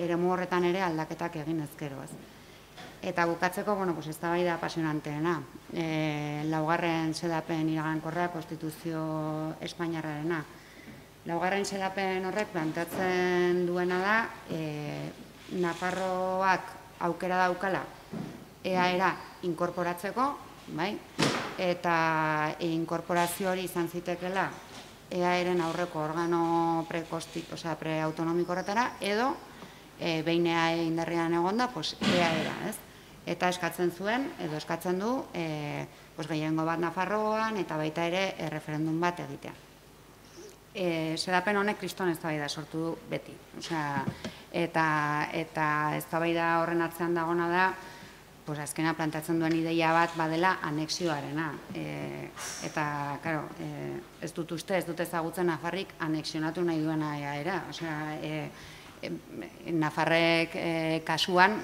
eremu horretan ere aldaketak egin ezkero. Eta bukatzeko, eztabaida apasionanteena. Laugarren xedapen iragankorra, konstituzio espainiarrarena. Laugarren xedapen horrek planteatzen duena da, Nafarroak aukera daukala E A era inkorporatzeko, eta inkorporazio hori izan zitekela E A eren aurreko organo preautonomiko horretara, edo behin E A e indarrean egonda, E A era. Eta eskatzen zuen, edo eskatzen du, gehiengo bat Nafarroan, eta baita ere erreferendun bat egitea. Xedapen honek kriston eztabaida sortu du beti. Eta eztabaida horren atzean dagoena da, azkena plantatzen duen ideia bat badela anexioarena. Eta, karo, ez dut uste, ez dut ezagutzen Nafarrik anexionatu nahi duena E A era. Nafarrek kasuan,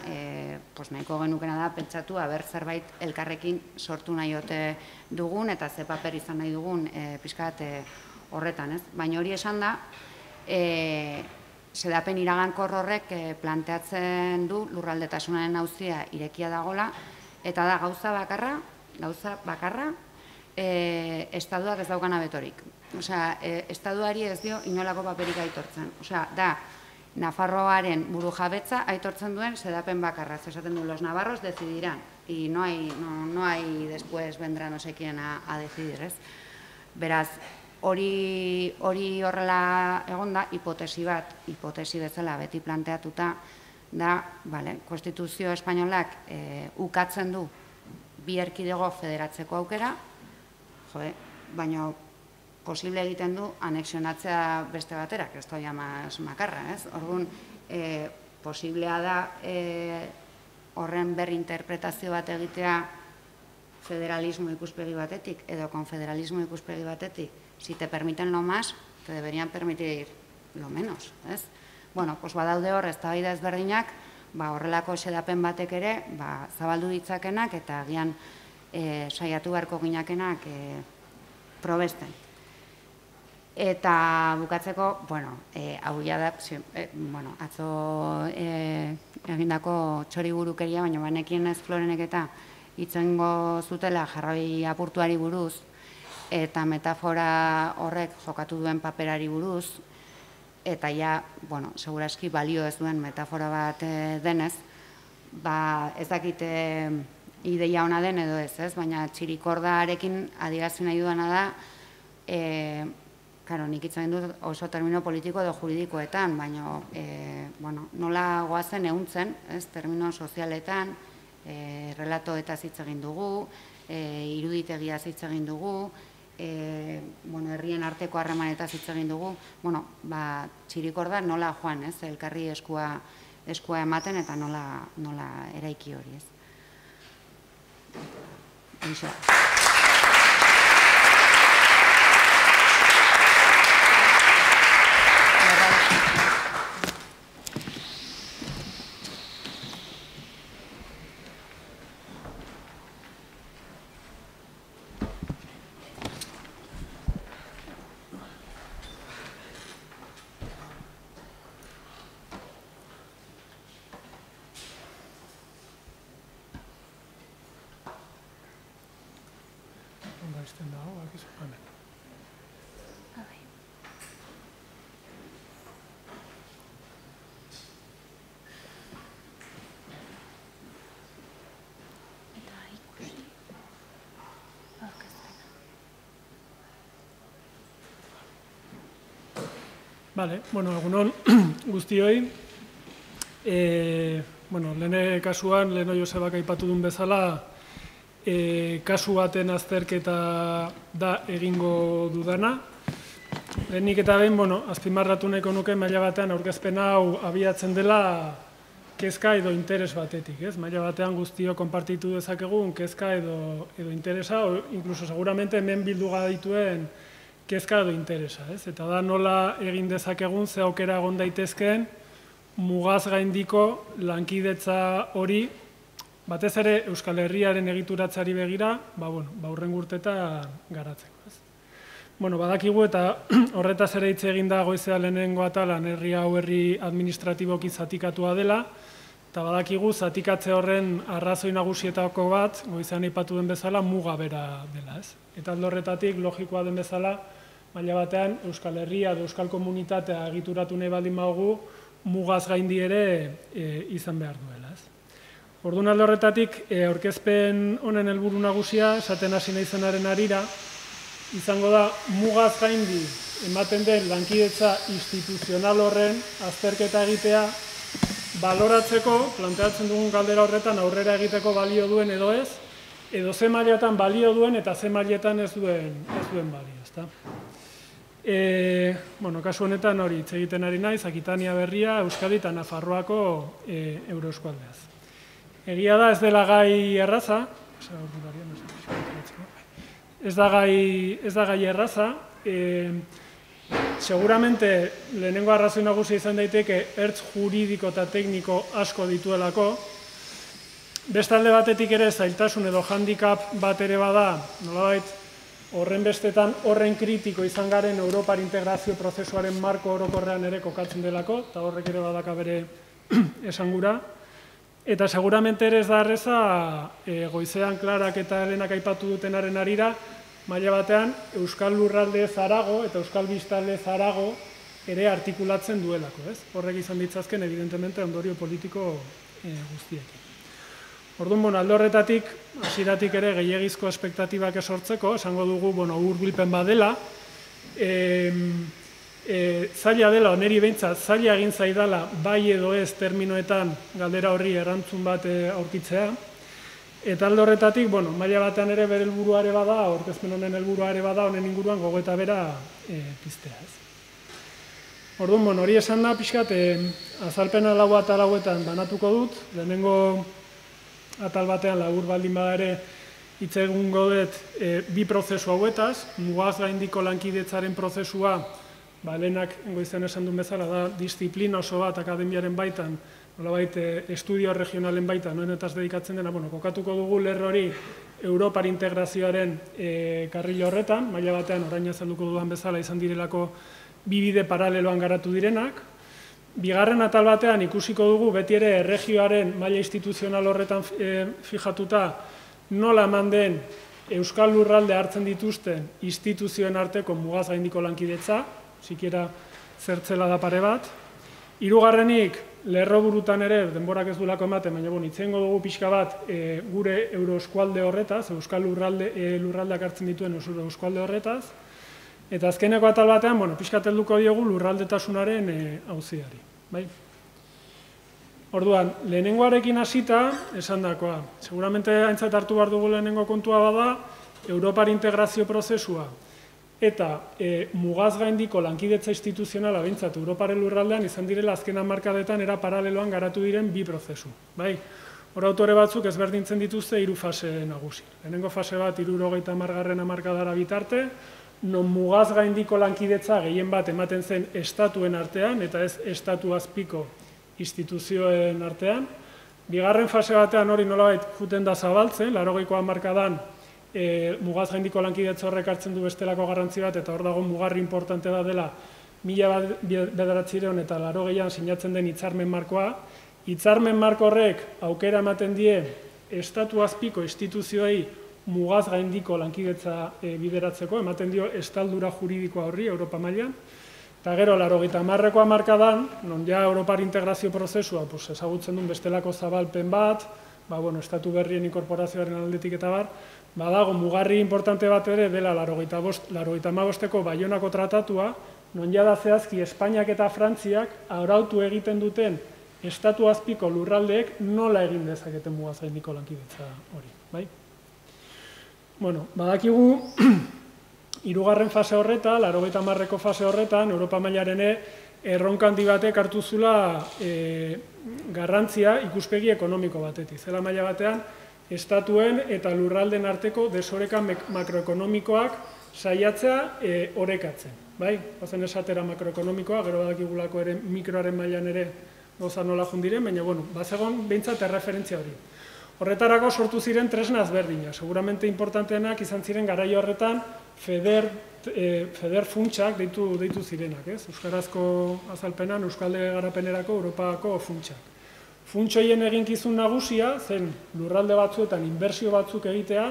nahiko genukena da, pentsatu, aber zerbait elkarrekin sortu nahi ote dugun, eta ze paper izan nahi dugun pixkat horretan. Baina hori esan da, xedapen iragankor horrek planteatzen du lurraldetasunaren auzia irekia dagola, eta da gauza bakarra, gauza bakarra, estaduak ez daukana betorik. Estaduari ez dio inolako paperik aitortzen. Da, Nafarroaren burujabetza aitortzen duen xedapen bakarraz, esaten du, los navarros decidirán, y no hay, no, no hay después vendrá no sé quién a, a decidir, ez? Beraz, hori hori horrela egonda, hipotesi bat, hipotesi bezala beti planteatuta, da, vale, Konstituzio Espainolak e, ukatzen du bi erkidego federatzeko aukera, jode, baina posible egiten du anexionatzea beste batera, kresto jamaz makarra, ez? Orduan, e, posiblea da e, horren berri interpretazio bat egitea federalismo ikuspegi batetik, edo konfederalismo ikuspegi batetik, si te permiten lo más, te deberían permitir lo menos, ez? Bueno, pues badaude hor, ez da bida ezberdinak, ba, horrelako xedapen batek ere, ba, zabaldu ditzakenak eta agian e, saiatu beharko ginakenak e, probesten. Eta bukatzeko, bueno, e, hau ja da, e, bueno, atzo e, egindako txoriburukeria, baina banekien ez Florenek eta hitzengo zutela jarrabi apurtuari buruz, eta metafora horrek jokatu duen paperari buruz, eta ja, bueno, segurazki balio ez duen metafora bat denez, ba ez dakite ideia ona den edo ez, ez? Baina txirikordarekin adierazi nahi dudana da, e, karo, nik hitz egin dut oso termino politiko edo juridikoetan, baina e, bueno, nola goazen ehuntzen, ez? Termino sozialetan, e, relatoetaz hitz egin dugu, e, iruditegiaz hitz egin dugu, E, bueno, herrien arteko harremanetaz hitz egin dugu, bueno, ba, txirikorda nola joan, ez, elkarri eskua, eskua ematen eta nola, nola eraiki hori, ez. Eixo. Bale, bueno, egunon guztioi. E, bueno, lehene kasuan, leheno Josebak aipatu duen bezala, e, kasu baten azterketa da egingo dudana. Lehenik eta behin, bueno, azpimarratu nahiko nuke maila batean aurkezpen hau abiatzen dela kezka edo interes batetik, ez? Maila batean guztio konpartitu dezakegun kezka edo, edo interesa, o incluso seguramente hemen bilduga dituen kezka edo interesa, ez? Eta da nola egin dezakegun, ze aukera egon daitezkeen, mugaz gaindiko lankidetza hori, batez ere Euskal Herriaren egituratzari begira, ba, bueno, ba, hurrengo urteetan garatzeko, ez? Bueno, badakigu eta horretaz ere hitz egin da goizea lehenengo atalan herri hau herri administratiboki zatikatua dela, eta badakigu zatikatze horren arrazoi nagusietako bat, goizean aipatu den bezala, muga bera dela, ez? Eta aldo horretatik, logikoa den bezala, maila batean, Euskal Herria edo Euskal Komunitatea egituratu nahi baldin badugu, mugaz gaindi ere izan behar duela, ez? Orduan aldo horretatik, aurkezpen honen helburu nagusia, esaten hasi naizenaren harira, izango da, mugaz gaindi ematen den lankidetza instituzional horren azterketa egitea, baloratzeko, planteatzen dugun galdera horretan aurrera egiteko balio duen edo ez, edo ze mailetan balio duen eta ze mailetan ez duen balio, ezta? Bueno, kasu honetan hori hitz egiten ari naiz, Akitania Berria, Euskadi eta Nafarroako euroeskualdeaz. Egia da ez dela gai erraza, ez da gai erraza, seguramente lehenengo arrazoi nagusia izan daiteke ertz juridiko eta tekniko asko dituelako. Bestalde batetik ere zailtasun edo handicap bat ere bada, nolabait horren bestetan horren kritiko izan garen Europar integrazio prozesuaren marko orokorrean ere kokatzen delako, eta horrek ere badaka bere esangura. Eta seguramente ere ez da erraza goizean Klarak eta Helenak aipatu dutenaren harira, maila batean Euskal Lurralde zarago eta Euskal Biztanle zarago ere artikulatzen duelako, ez? Horrek izan ditzazken, evidentemente, ondorio politiko guztiekin. Orduan, bueno, aldo horretatik, hasieratik ere gehiegizko espektatibak esortzeko, esango dugu, bueno, hurbilpen badela, zaila dela, niri behintzat, zaila egin zaidala, bai edo ez terminoetan galdera horri erantzun bat aurkitzea, eta aldo horretatik, bueno, maila batean ere bere helburuare bada, aurkezpen honen helburuare bada, honen inguruan gogo eta bera piztea, ez. Orduan, bueno, hori esan da, pixkat, azalpena laua eta lauetan banatuko dut, lehenengo atal batean labur baldin bada ere hitz egungo dut bi prozesu hauetaz, mugaz gaindiko lankidetzaren prozesua, lehenak goizean esan duen bezala da disiplina oso bat akademiaren baitan, nolabait estudio regionalen baitan, noenetaz dedikatzen dena, bueno, kokatuko dugu lerro hori Europar integrazioaren karrila horretan, maila batean orain azalduko dudan bezala izan direlako bi bide paraleloan garatu direnak. Bigarren atal batean ikusiko dugu beti ere erregioaren maila instituzional horretan fijatuta nola eman den Euskal Lurralde hartzen dituzten instituzioen arteko mugaz gaindiko lankidetza, sikiera zertzela da pare bat. Hirugarrenik lerro burutan ere denborak ez dulako ematen, baina itzengo dugu pixka bat gure euroeskualde horretaz, Euskal Lurraldeak hartzen dituen euroeskualde horretaz. Eta azkeneko atal batean, bueno, pixkatelduko diogu lurraldetasunaren auziari. Orduan, lehenengoarekin hasita, esan dakoa. Seguramente aintzat hartu behar dugu lehenengo kontua bada, Europar integrazio prozesua. Eta mugaz gaindiko lankidetza instituzionala behintzat Europaren lurraldean izan direla azken hamarkadetan era paraleloan garatu diren bi prozesu. Hor autore batzuk ezberdintzen dituzte hiru fase nagusi. Lehenengo fase bat hirurogeita hamargarren hamarkadara bitarte, non mugaz gaindiko lankidetza gehien bat ematen zen estatuen artean, eta ez estatu azpiko instituzioen artean. Bigarren fase batean hori nolabait juten da zabaltzen, laurogeiko hamarkadan mugaz gaindiko lankidetza horrek hartzen du bestelako garrantzi bat, eta hor dago mugarri importante da dela mila bederatziehun eta laurogeian sinatzen den hitzarmen markoa. Hitzarmen marko horrek aukera ematen die estatu azpiko instituzioei mugaz gaindiko lankidetza bideratzeko, ematen dio estaldura juridikoa horri, Europa mailan. Eta gero, laurogeita hamarreko hamarkadan, non ja Europar integrazio prozesua ezagutzen duen bestelako zabalpen bat, estatu berrien inkorporazioaren aldetik eta bar, badago mugarri importante bat ere dela laurogeita hamabosteko Baionako tratatua, non ja da zehazki Espainiak eta Frantziak arautu egiten duten estatu azpiko lurraldeek nola egin dezaketen mugaz gaindiko lankidetza hori. Bueno, badakigu, hirugarren fase horretan, laurogeita hamarreko fase horretan, Europa mailaren erronka handi batek hartu zula garrantzia ikuspegi ekonomiko batetik. Zela maila batean, estatuen eta lurralden arteko desoreka makroekonomikoak saiatzea orekatzen. Bai, bazen esatera makroekonomikoa, gero badakigulako ere mikroaren mailan ere goza nola jundiren, baina, bueno, bazegon behintzat erreferentzia hori. Horretarako sortu ziren tresna ezberdina, seguramente importanteenak izan ziren garaio horretan feder funtsak deitu zirenak, euskarazko azalpenan, euskalde garapenerako, Europako funtsak. Funtsoien eginkizun nagusia zen lurralde batzuetan inbertsio batzuk egitea,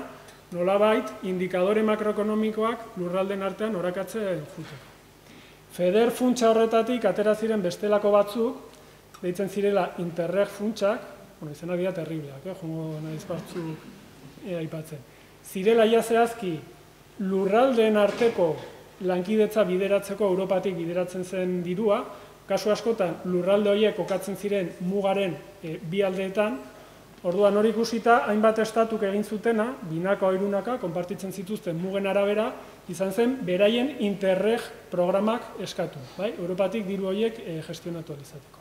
nolabait indikadore makroekonomikoak lurralden artean orakatzen joateko. Feder funtsa horretatik atera ziren bestelako batzuk, deitzen zirela interreg funtsak, izena dira terribleak, jongo nahiz batzuk aipatzen. Zirela ia zehazki lurraldeen arteko lankidetza bideratzeko Europatik bideratzen zen dirua, kasu askotan lurralde horiek kokatzen ziren mugaren bi aldeetan, orduan hori ikusita hainbat estatuk egin zutena, binaka oirunaka, konpartitzen zituzten mugen arabera, izan zen beraien interreg programak eskatu, Europatik diru horiek gestionatu alizateko.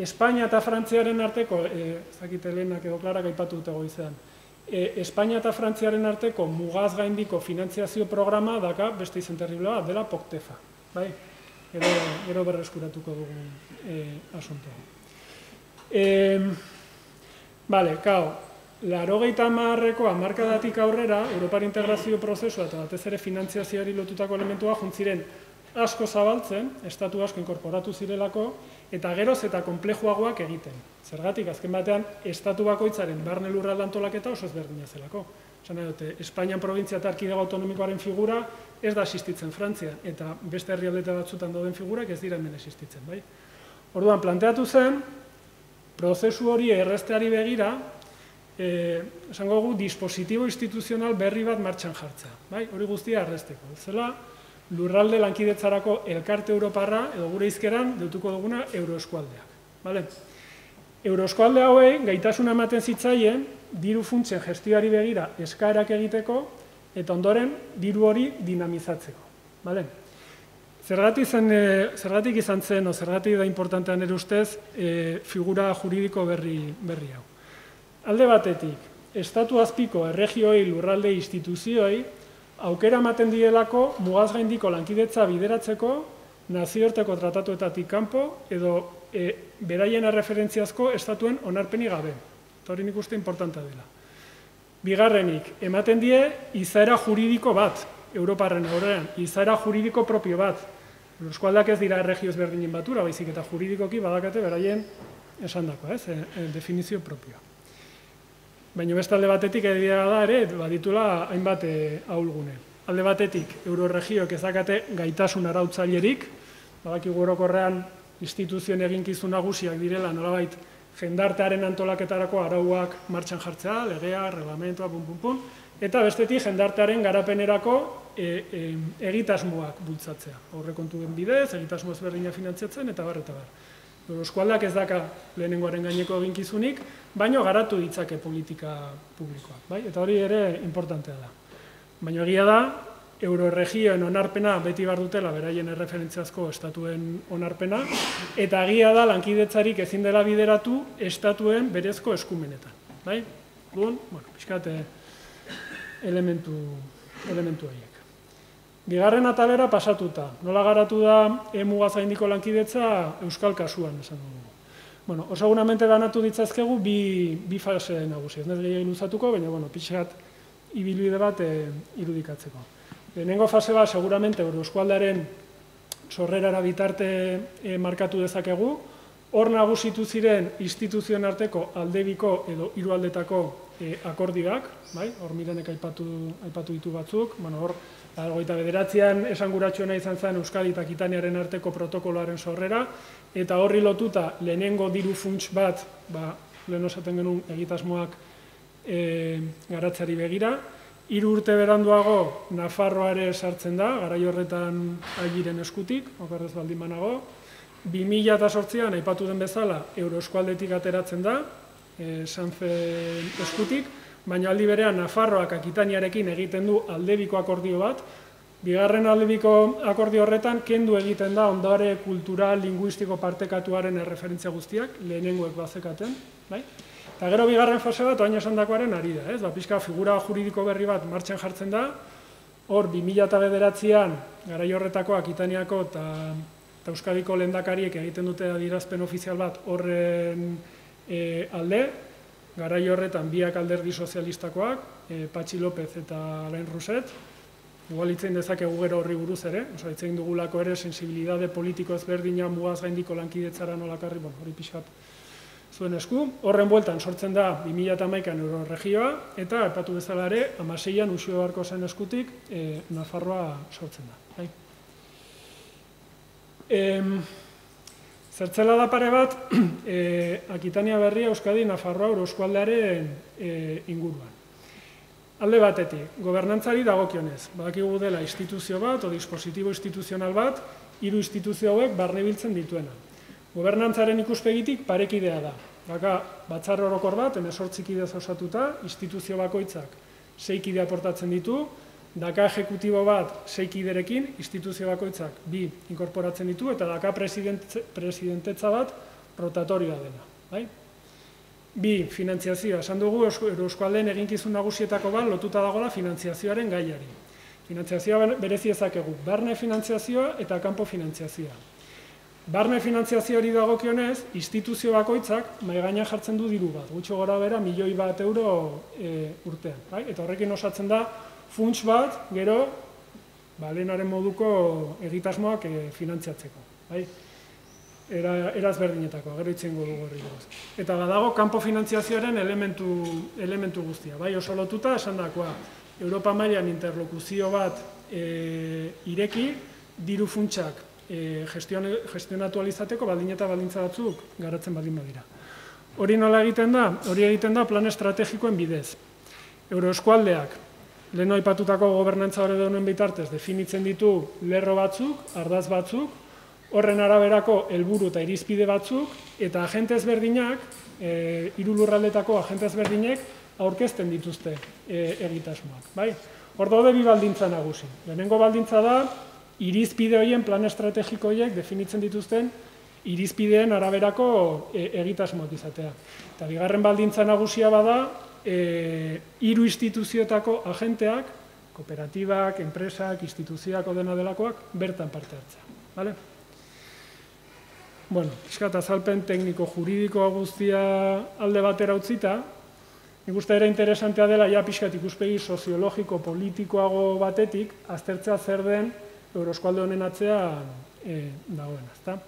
Espainia eta Frantziaren arteko, ez dakit Helenak edo Klarak aipatu dute goizean, Espainia eta Frantziaren arteko mugaz gaindiko finantziazio programa daka beste izen terriblea bat, dela Poktefa. Gero berreskuratuko dugu asuntoa. Bale, kao, laurogeita hamarreko hamarkadatik aurrera, Europar integrazio prozesua eta batez ere finantziazioari lotutako elementua juntziren asko zabaltzen, estatu asko inkorporatu zirelako, eta geroz eta konplejoagoak egiten. Zergatik, azken batean, estatu bakoitzaren barne lurralde antolaketa oso ezberdina zelako. Espainian provintzia eta erkidego autonomikoaren figura ez da existitzen Frantzia, eta beste herrialde batzuetan dauden figurak ez dira hemen existitzen. Orduan, planteatu zen, prozesu hori errazteari begira, esango dugu, dispositibo instituzional berri bat martxan jartzea. Hori guztia errazteko. Zela, lurralde lankidetzarako elkarte europarra, edo gure hizkeran, deituko duguna euroeskualdeak. Euroeskualde hauei, gaitasuna ematen zitzaien, diru funtzen gestioari begira eskaerak egiteko, eta ondoren diru hori dinamizatzeko. Zergatik izan zen, o zergatik da importantean ere ustez, figura juridiko berri hau. Alde batetik, estatu azpiko erregioi lurralde instituzioi, aukera ematen direlako mugaz gaindiko lankidetza bideratzeko, nazioarteko tratatuetatik kanpo, edo beraien erreferentziazko estatuen onarpeni gabe. Eta hori nik uste importanta dela. Bigarrenik, ematen die izaera juridiko bat, Europarren aurrean, izaera juridiko propio bat. Eskualdak ez dira erregioz berdinen batura, baizik eta juridikoki badakate beraien esan dakoa, definizio propioa. Baina beste alde batetik edidea da ere, baditula hainbat ahulgune. Alde batetik, euroregioek ezakate gaitasun arautzailerik, badaki gorokorrean instituzioen eginkizu nagusiak direla nolabait, jendartearen antolaketarako arauak martxan jartzea, legea, reglamentua, pun, pun, pun, eta bestetik jendartearen garapenerako egitasmoak bultzatzea. Aurrekontuen bidez, egitasmo ezberdina finantziatzen, eta bar, eta bar. Eskualdak ez daka lehenengoaren gaineko eginkizunik, baino garatu ditzake politika publikoak. Eta hori ere importantea da. Baina egia da, euroregioen onarpena beti behar dutela beraien erreferentziazko estatuen onarpena, eta agia da lankidetzarik ezin dela bideratu estatuen berezko eskumenetan. Bai? Dugun, bueno, pixkat elementu horiek. Bigarren atalera pasatuta. Nola garatu da mugaz gaindiko lankidetza euskal kasuan, esan dugu. Bueno, osagunamente banatu ditzazkegu bi fase nagusi. Ez nez gehiagin luzatuko, baina, bueno, pixkat ibilbide bat irudikatzeko. Lehenengo fase bat, seguramente, euroeskualdaren sorrerara bitarte markatu dezakegu. Hor nagusitu ziren instituzioen arteko aldebiko edo hirualdetako akordioak. Hor Mirenek aipatu ditu batzuk. Hor, laurogeita bederatzean esanguratsuena izan zen Euskadi eta Akitaniaren arteko protokoloaren sorrera. Eta horri lotuta lehenengo diru funts bat, lehen esaten genuen egitasmoak garatzeari begira. Hiru urte beranduago, Nafarroa ere sartzen da, garai horretan Agiren eskutik, okerrez baldin banago. bi mila zortzian, aipatu den bezala, euroeskualdetik ateratzen da, Sanzen eskutik, baina aldi berean Nafarroak Akitaniarekin egiten du aldebiko akordio bat. Bigarren aldebiko akordio horretan, kendu egiten da ondare kultural, linguistiko partekatuaren erreferentzia guztiak, lehenengoek bazekaten, bai? Eta gero bigarren fase bat, oain esan dakoaren ari da, ez? Ba, pixka figura juridiko berri bat martxan jartzen da, hor, bi mila bederatzean, garai horretako Akitaniako eta Euskadiko lehendakariek egiten dute adierazpen ofizial bat horren alde, garai horretan biak alderdi sozialistakoak, Patxi López eta Alain Rousset, igualitzen dezakegu gero horri buruz ere, oso hitz egin dugulako ere, sensibilidade politiko ezberdina mugaz gaindiko lankidetzara nolakarri, hori pixkat zuen esku. Horren bueltan sortzen da bi mila hamaikan euroregioa eta epatu bezala ere hamaseian Uxue Barkosen eskutik Nafarroa sortzen da. Zertzela da pare bat Akitania berria Euskadi Nafarroa euroeskualdearen inguruan. Alde batetik, gobernantzari dagokionez. Badakigu dela instituzio bat o dispositibo instituzional bat hiru instituzio hauek barnebiltzen dituena. Gobernantzaren ikuspegitik parekidea da. Daka, batzar orokor bat, hemezortzi kidez osatuta, instituzio bakoitzak sei kide aportatzen ditu, daka ejekutibo bat sei kiderekin, instituzio bakoitzak bi inkorporatzen ditu, eta daka presidentetza bat rotatorioa dena. Bi, finantziazioa. Esan dugu, euroeskualdeen eginkizun nagusietako bat lotuta dagoela finantziazioaren gaiari. Finantziazioa berezi ezakegu, barne finantziazioa eta kanpo finantziazioa. Barne finantziazio hori dagokionez, instituzio bakoitzak maigainan jartzen du diru bat, gutxo gora bera milioi bat euro urtean. Eta horrekin osatzen da funts bat, gero, lehenaren moduko egitasmoak finantziatzeko. eraz berdinetako, gero itzengo dugu horri buruz. Eta badago, kanpo finantziazioaren elementu guztia. Bai, oso lotuta, esan dakoa, Europa mailan interlokuzio bat ireki, diru funtsak gestionatu alizateko baldin eta baldintza batzuk garatzen baldin badira. Hori nola egiten da? Hori egiten da plan estrategikoen bidez. Euroeskualdeak, lehen aipatutako gobernantza hori daunen bitartez, definitzen ditu lerro batzuk, ardaz batzuk, horren araberako helburu eta irizpide batzuk, eta agente ezberdinak, hiru lurraldetako agente ezberdinek aurkezten dituzte egitasmoak. Hor daude bi baldintza nagusi. Lehenengo baldintza da, irizpide horien, plan estrategikoiek definitzen dituzten irizpideen araberako egitasmoak izatea. Eta bigarren baldintza nagusia bada, hiru instituzioetako agenteak, kooperatibak, enpresak, instituzioak, dena delakoak, bertan parte hartzea. Bale? Bueno, piskat, azalpen tekniko-juridikoa guztia alde batera utzita, nik uste ere interesantea dela, ja piskat ikuspegi soziologiko-politikoago batetik, aztertzea zer den Euroeskualde honen atzea dagoena.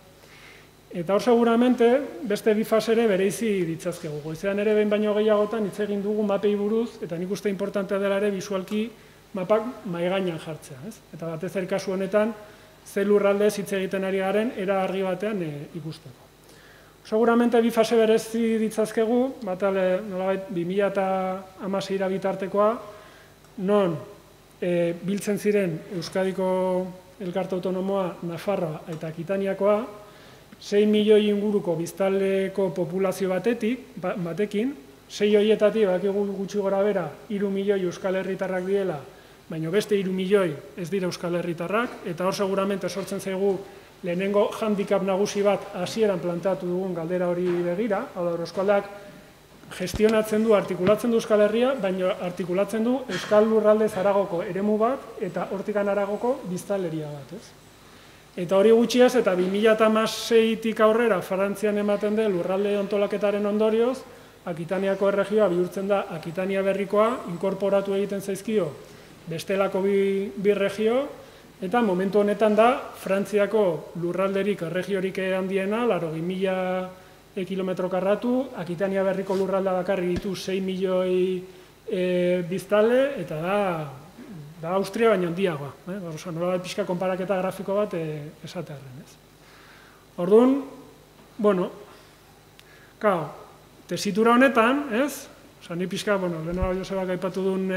Eta hor seguramente, beste bi fase ere bereizi ditzazkegu. Goizean ere behin baino gehiagotan hitz egin dugu mapei buruz, eta nik uste importantea dela ere bisualki mapak maigainan jartzea. Eta batez ere kasu honetan, ze lurraldez hitz egiten ari garen, era argi batean ikusteko. Seguramente bi fase berezi ditzazkegu, bat nolabait bi mila eta hamaseira bitartekoa, non biltzen ziren Euskadiko Elkarte Autonomoa, Nafarroa eta Akitaniakoa, sei milioi inguruko biztanleko populazio batekin, sei horietatik bakigu gutxi gora bera, hiru milioi euskal herritarrak diela, baina beste hiru milioi ez dira euskal herritarrak, eta hor seguramente sortzen zaigu lehenengo handikap nagusi bat hasieran planteatu dugun galdera hori begira, hau da Euroeskualdeak gestionatzen du, artikulatzen du Euskal Herria, baina artikulatzen du Euskal Lurralde zaragoko eremu bat eta hortikan aragoko biztanleria bat, ez? Eta hori gutxiaz, eta bi mila eta hamaseitik aurrera Frantzian ematen den lurralde ontolaketaren ondorioz, Akitaniako erregioa bihurtzen da Akitania berrikoa, inkorporatu egiten zaizkio bestelako bi regio, eta momentu honetan da Frantziako lurralderik erregiorik handiena, laurogei mila kilometro karratu, Akitania berriko lurralda bakarri ditu sei milioi biztanle, eta da... da Austria baino handiagoa, nola bat pixka konparaketa grafiko bat esatearen. Orduan, bueno, kao, tesitura honetan, ez? Osa, ni pixka, bueno, lehenago Josebak aipatu duen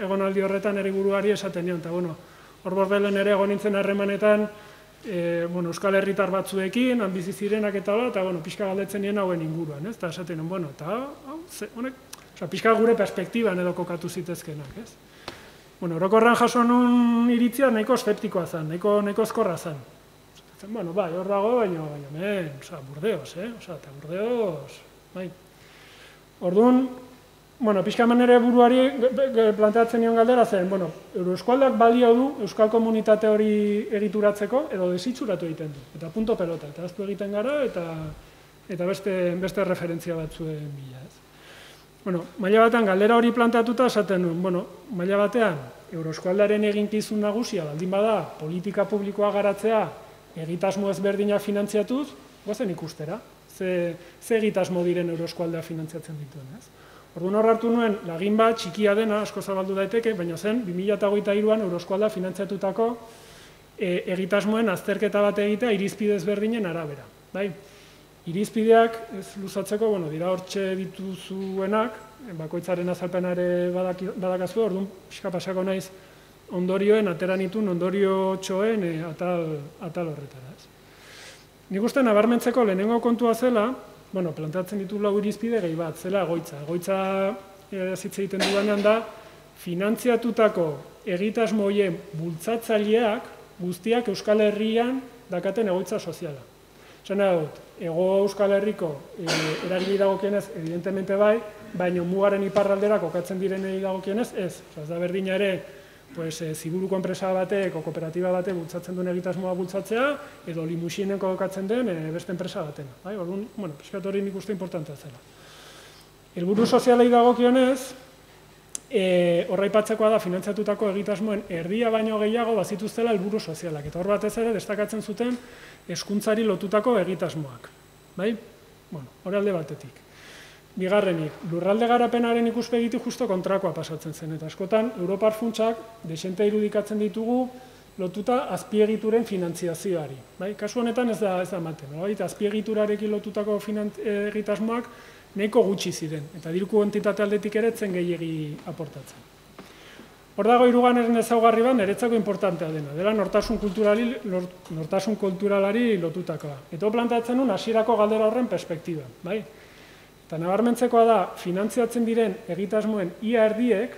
egonaldi horretan ere buruari esaten nion, eta, bueno, hor bordelen ere egon nintzen harremanetan, bueno, euskal herritar batzuekin, hanbizi zirenak eta hola, eta, bueno, pixka galdetzen nien hauen inguruan, ez? Eta esaten nien, bueno, eta, hau, ze, honek, osa, pixka gure perspektiban edo kokatu zitezkenak, ez? Bueno, orokorran jaso nun iritzia nahiko eskeptikoa zen, nahiko ezkorra zen. Bueno, bai, hor dago, baina, baina, men, oza, Burdeos, eh? Oza, eta Burdeos, bai. Orduan, bueno, pixka manere buruari planteatzen nion galdera zen, bueno, Euroeskualdeak balio du euskal komunitate hori egituratzeko, edo desitxuratu egiten du, eta punto pelota, eta aztu egiten gara, eta beste referentzia batzuen bila, ez? Bueno, maila batean, galdera hori plantatuta esaten nuen, bueno, maila batean, Euroeskualdearen eginkizun nagusia, baldin bada, politika publikoa garatzea, egitasmo ezberdinak finantziatuz, guazen ikustera, ze egitasmo diren Euroeskualdea finantziatzen dituen, ez? Orduan hor hartu nuen, lagin bat, txikia dena, asko zabaldu daiteke, baina zen, bi mila eta hogeita hiruan Euroeskualdea finantziatutako egitasmoen azterketa bat egitea irizpide ezberdinen arabera, bai? Irizpideak ez luzatzeko, bueno, dira hortxe dituzuenak, bakoitzaren azalpenare badakazue, orduan pixka pasako naiz ondorioen, ateran itun, ondorio txoen atal horretara. Nik uste nabarmentzeko lehenengo kontua zela, bueno, plantatzen ditu lau irizpide gehi bat, zela egoitza. Egoitza zitze egiten dudanean da, finantziatutako egitasmo hoien bultzatzaileak guztiak Euskal Herrian dakaten egoitza soziala. Zena dut, ego Euskal Herriko eragile dagokienez, evidentemente bai, baina mugaren iparraldera kokatzen direnei dagokienez, ez. Ez da berdina ere, ziburuko enpresa batek, kooperatiba batek bultzatzen duen egitasmoa bultzatzea, edo limusineko kokatzen den beste enpresa batena. Orduan, bueno, pixkat hori nik uste importantea zela. Helburu sozialei dagokienez, Horra aipatzekoa da finantzatutako egitasmoen erdia baino gehiago bazituztela helburu sozialak, eta hor batez ere destakatzen zuten hezkuntzari lotutako egitasmoak. Bai? Bueno, hori alde batetik. Bigarrenik, lurralde garapenaren ikuspegitik justo kontrakoa pasatzen zen, eta askotan Europar funtsak desente irudikatzen ditugu lotuta azpiegituren finantziazioari. Kasu honetan ez da ematen, azpiegiturarekin lotutako egitasmoak nahiko gutxi ziren, eta dirku entitate aldetik ere etzen gehiegi aportatzen. Hor dago hirugarren ezaugarri bat niretzako inportantea dena, dela nortasun kulturalari lotutakoa. Eta planteatzen nuen hasierako galdera horren perspektiba. Eta nabarmentzekoa da, finantziatzen diren egitasmoen ia erdiek,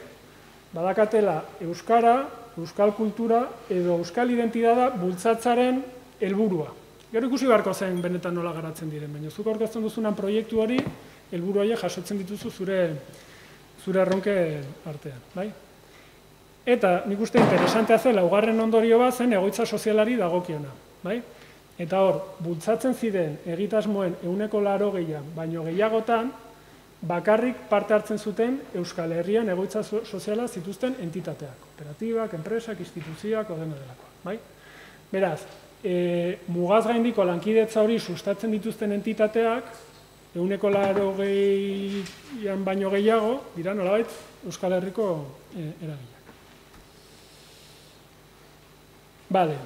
badakatela euskara, euskal kultura edo euskal identitatea bultzatzaren helburua. Gero ikusi beharko zen benetan nola garatzen diren, baina zuk aurkezten duzunan proiektu hori helburu horiek jasotzen dituzu zure erronke artean. Eta nik uste interesantea zen, laugarren ondorio bat zen egoitza sozialari dagokiona. Eta hor, bultzatzen ziren egitasmoen ehuneko laro gehiago, baino gehiagotan, bakarrik parte hartzen zuten Euskal Herrian egoitza soziala zituzten entitateak, kooperatibak, enpresak, instituzioak, odena delakoak. Beraz, mugaz gaindiko lankidetza hori sustatzen dituzten entitateak, ehuneko laro gehian baino gehiago, dira nolabait Euskal Herriko eragileak. Bale,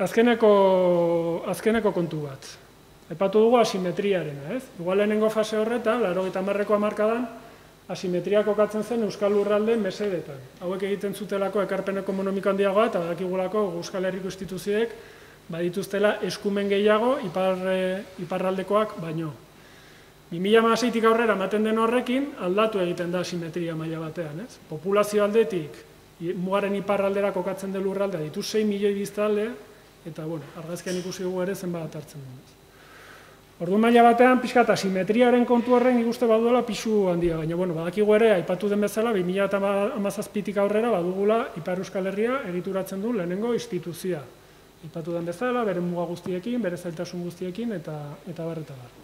azkeneko kontu bat. Aipatu dugu asimetriarena, ez? Igual lehenengo fase horretan, laro eta marreko hamarkadan, asimetriak okatzen zen Euskal Lurralde mesedetan. Hauek egiten zutelako ekarpen ekonomiko handiagoa eta badakigulako Euskal Herriko instituzioek badituztela eskumen gehiago iparraldekoak baino. bi mila hamaseitik aurrera ematen den horrekin aldatu egiten da asimetria maila batean. Populazio aldetik mugaren iparraldera kokatzen den lurraldea ditu sei milioi biztanle eta argazkian ikusi dugu ere zenbat hartzen dugu. Ordu maila batean, pixka eta asimetriaren kontu horren ikuste baduela pixu handia, baina, bueno, badakigu ere, aipatu den bezala, bi mila hamazazpitik aurrera badugula Ipar Euskal Herria egituratzen du lehenengo instituzioa. Aipatu den bezala, bere muga guztiekin, bere zailtasun guztiekin, eta bar, eta bar.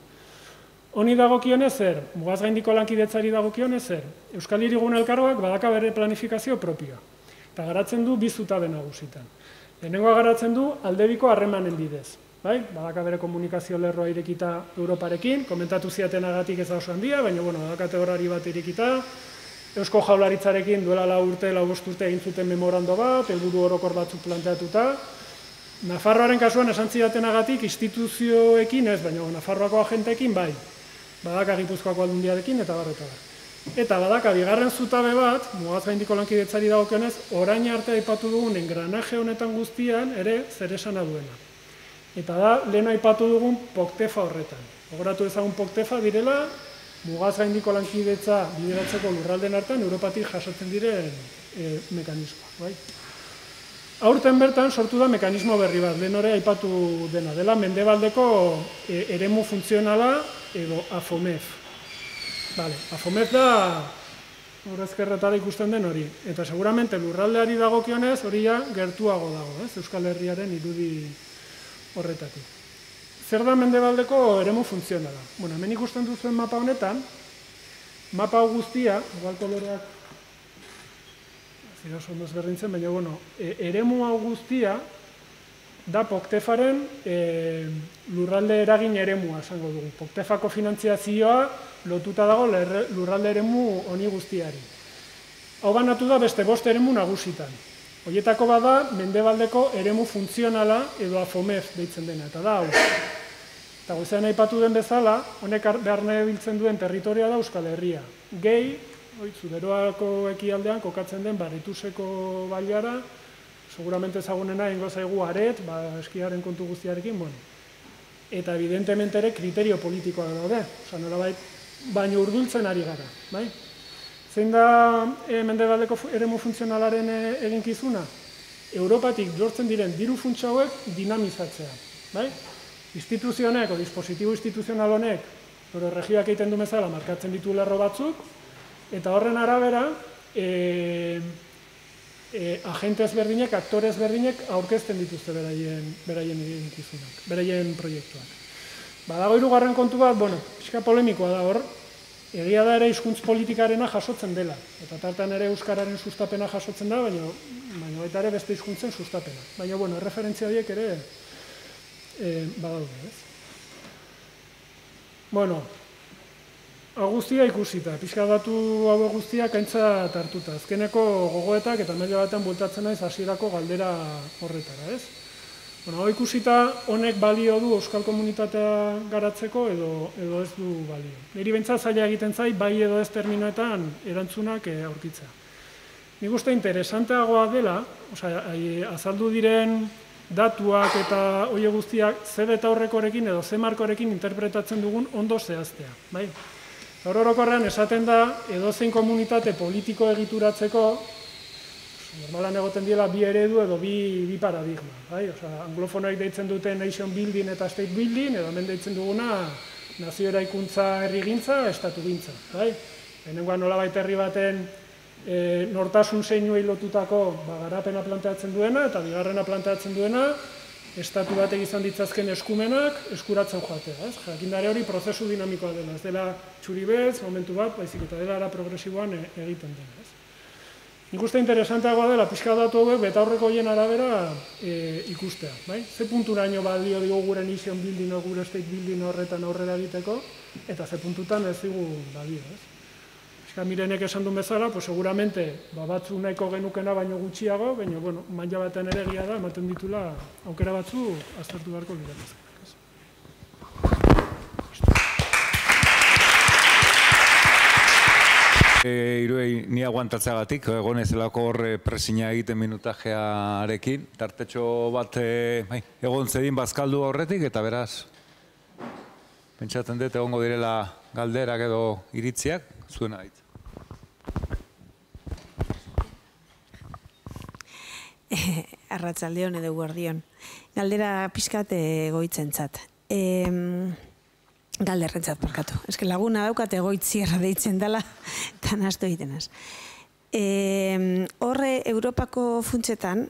Honi dagokionez zer, mugaz gaindiko lankidetzari dagokionez zer, Euskal Hirigun Elkargoak badaka bere planifikazio propioa, eta garatzen du bi zutabe nagusitan. Lehenengoa garatzen du aldebiko harremanen bidez. Badaka bere komunikazio lerroa irekita Europarekin, komentatu ziaten agatik ez da oso handia, baina badaka teorari bat irekita, Eusko Jaularitzarekin duela lau urte, lau bost urte egin zuten memorando bat, helburu orokor batzuk planteatuta. Nafarroaren kasuan esan ziaten agatik instituzioekin ez, baina Nafarroako agenteekin bai, badaka Gipuzkoako aldundiarekin eta barreta bat. Eta badaka bigarren zutabe bat, mugaz gaindiko lankidetzari dagokionez, orain arte aipatu dugun engranaje honetan guztian ere zer esana duena. Eta da, lehena aipatu dugun poktefa horretan. Gogoratu ezagun poktefa direla, mugaz gaindiko lankidetza bideratzeko lurralden hartan, Europatik jasotzen diren mekanismoa. Aurten bertan sortu da mekanismo berri bat, lehen hori aipatu dena. Dela, mendebaldeko eremu funtzionala edo AFOMEF. AFOMEF da, horrezkerretara ikusten den hori. Eta seguramente lurraldeari dagokionez, hori ja gertuago dago, Euskal Herriaren irudi horretatik. Zer da mendebaldeko eremu funtzionala? Bueno, hemen ikusten duzuen mapa honetan, mapa guztia, igual koloreak, zira oso ondoz berdintzen, baina, bueno, eremu hau guztia da Poktefaren lurralde eragin eremua, esango dugu. Poktefako finantziazioa lotuta dago lurralde eremu honi guztiari. Hau banatu da beste bost eremu nagusitan. Horietako bada, mendebaldeko eremu funtzionala edo AFOMEF deitzen dena, eta da hau. Eta goizean aipatu den bezala, honek behar nahi biltzen duen territoria da Euskal Herria. Gehi, Zuberoako ekialdean kokatzen den Barrituseko bailara, seguramente ezagunena ingo zaigu aret, eskiaren kontu guztiarekin, bueno. Eta evidentemente ere kriterio politikoa daude, oza, nolabait, baino urdultzen ari gara, bai? Zein da mendebaldeko eremu funtzionalaren eginkizuna? Europatik lortzen diren diru funtsa hauek dinamizatzea. Instituzionek, o dispositibo instituzional honek, eurorregioak egiten du bezala markatzen ditu lerro batzuk, eta horren arabera, agente ezberdinek, aktore ezberdinek aurkezten dituzte beraien eginkizunak, beraien proiektuak. Badago hirugarren kontu bat, bueno, pixka polemikoa da hor, Egia da ere hizkuntz politikarena jasotzen dela, eta tartan ere euskararen sustapena jasotzen da, baina, baina eta ere beste hizkuntzen sustapena. Baina, bueno, erreferentzia horiek ere e, badaude, ez? Bueno, aguztia ikusita, pixka datu hau guztiak aintzat hartuta. Azkeneko gogoetak eta maila batean bultatzen naiz hasierako galdera horretara, ez? Bueno, hau ikusita honek balio du euskal komunitatea garatzeko edo, edo ez du balio. Niri behintzat zaila egiten zait, bai edo ez terminoetan erantzunak aurkitza. Nik uste interesanteagoa dela, osea, azaldu diren datuak eta horiek guztiak zer eta horrekorekin edo zer markorekin interpretatzen dugun ondo zehaztea. Bai? Hororokorrean esaten da, edozein komunitate politiko egituratzeko, normalan egoten diela bi eredu edo bi, bi paradigma. Bai? Osea, anglofonoek deitzen dute nation building eta state building, edo hemen deitzen duguna nazio eraikuntza, herrigintza, estatu gintza. Bai? Lehenengoan nolabait herri baten e, nortasun zeinuei lotutako ba, garapena planteatzen duena eta bigarrena planteatzen duena, estatu batek izan ditzazken eskumenak eskuratzen joatea. Jakindare hori prozesu dinamikoa dela, ez dela txuri bez, momentu bat, baizik eta dela ara progresiboan egiten dena. Nik uste interesanteagoa dela, pixka datu hauek betaurreko hien arabera e, ikustea. Bai? Ze punturaino balio dugu gure nation building, gure state building horretan aurrera egiteko, eta ze puntutan ez dugu balio. Pixka Mirenek esan duen bezala, pues, seguramente ba, batzu nahiko genukena baino gutxiago, baina, bueno, maila batean ere egia da, ematen ditula aukera batzu aztertu beharko liratuzko. Iruei ni aguantatzagatik, egon ezelako hor presina egiten minutajearekin, tartetxo bat egon zedin bazkaldu horretik, eta beraz, pentsatzen dut egongo direla galderak edo iritziak, zuena dit. Arratsaldeon edo guardion. Galdera pixkat egoitzen zat. Galderrentzat parkatu. Ez que laguna daukat egoitzierra deitzen dela, eta nazto egitenaz. Horre, Europako funtsetan,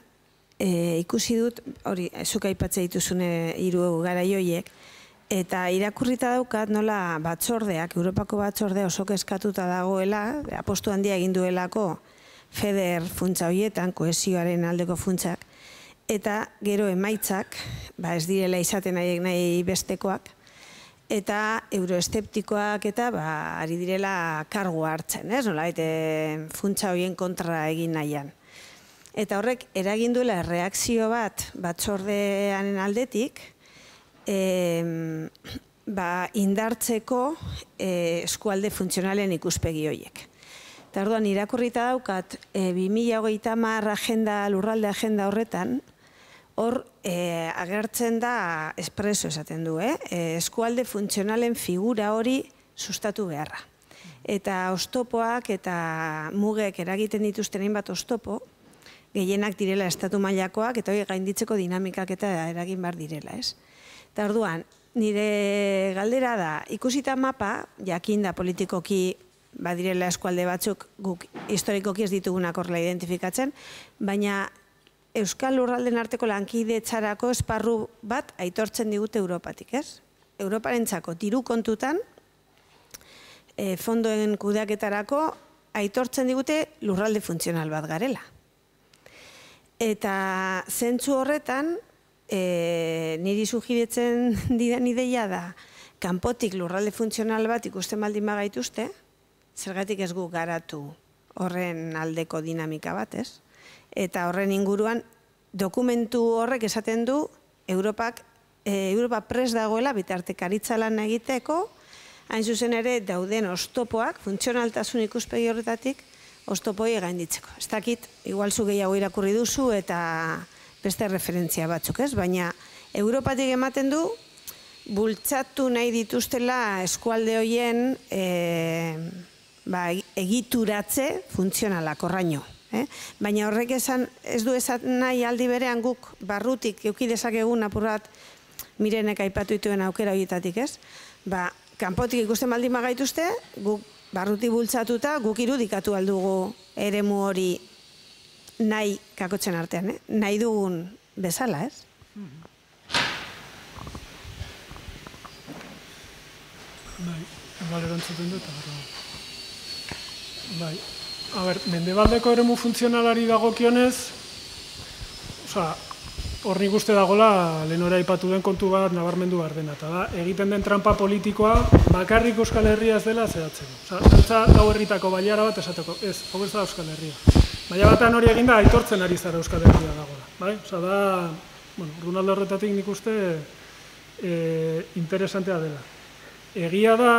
ikusi dut, hori, zuk aipatzea dituzune hiru garaioiek, eta irakurrita daukat nola batzordeak, Europako batzordea oso kezkatuta dagoela, apostu handia egin duelako FEDER funtsa horietan, kohesioaren aldeko funtsak, eta gero emaitzak, ez direla izaten haiek nahi bestekoak, eta euroeszeptikoak eta ari direla kargua hartzen, nolabait funtsa horien kontra egin nahian. Eta horrek eragin duela reakzio bat batzordearen aldetik indartzeko eskualde funtzionalen ikuspegi horiek. Eta orduan irakurrita daukat bi mila hogeita hamar agenda, lurralde agenda horretan, hor agertzen da espreso esaten du, eskualde funtzionalen figura hori sustatu beharra. Eta oztopoak eta mugek eragiten dituzten hainbat oztopo, gehienak direla estatu mailakoak eta hori gainditzeko dinamikak eta eragin behar direla. Eta orduan, nire galdera da, ikusita mapa, jakinda politikoki badirela eskualde batzuk guk historikoki ez ditugunak horrela identifikatzen, baina euskal lurralden arteko lankidetzarako esparru bat aitortzen digute Europatik, ez? Europarentzako diru kontutan, fondoen kudeaketarako aitortzen digute lurralde funtzional bat garela. Eta zentzu horretan, niri sugiritzen didan ideia da, kanpotik lurralde funtzional bat ikusten baldin bagaituzte, zergatik ez gu garatu horren aldeko dinamika bat, ez? Eta horren inguruan, dokumentu horrek esaten du, Europa prest dagoela bitartekaritza lan egiteko, hain zuzen ere dauden oztopoak, funtzionaltasun ikuspegi horretatik, oztopoi gainditzeko. Ez dakit, igual zu gehiago irakurri duzu eta beste referentzia batzuk, ez? Baina Europatik ematen du, bultzatu nahi dituztela eskualde horien egituratze funtzionalak horraino. Baina horrek ez du esat nahi aldi berean guk barrutik eukidezak egun apurrat Mirenek aipatu dituen aukera horietatik, ez? Ba, kanpotik ikusten baldin bagaituzte, guk barrutik bultzatuta, guk irudikatu aldugu eremu hori nahi kakotzen artean, nahi dugun bezala, ez? Bai, balerantzuten dut, bai. A ber, mendebaldeko eremu funtzionalari dagokionez, osea, hor nik uste dagola lehenora aipatu den kontu bat nabarmendu behar dena, eta da, egiten den tranpa politikoa bakarrik Euskal Herria ez dela zeratzen. Osea, hau herritako bailara bat esateko, ez, hau ez da Euskal Herria. Baina batean hori eginda aitortzen ari zara Euskal Herria dagoela, bai? Osea, da, bueno, Ronaldo horretatik nik uste interesantea dela. Egia da,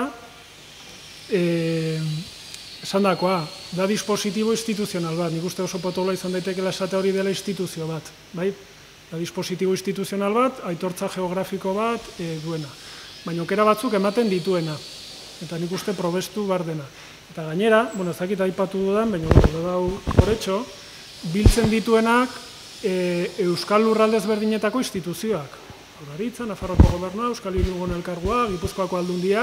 esan dakoa, da dispositibo instituzional bat, nik uste oso potola izan daitekela esate hori dela instituzio bat, bai? Da dispositibo instituzional bat, aitortza geografiko bat duena. Baina okera batzuk ematen dituena, eta nik uste probestu behar dena. Eta gainera, bueno, ez dakit aipatu dudan, baina horretxo, biltzen dituenak Euskal Lurralde ezberdinetako instituzioak. Udalbiltza, Nafarroko Gobernu, Euskal Irungo Elkargoa, Gipuzkoako Aldundia,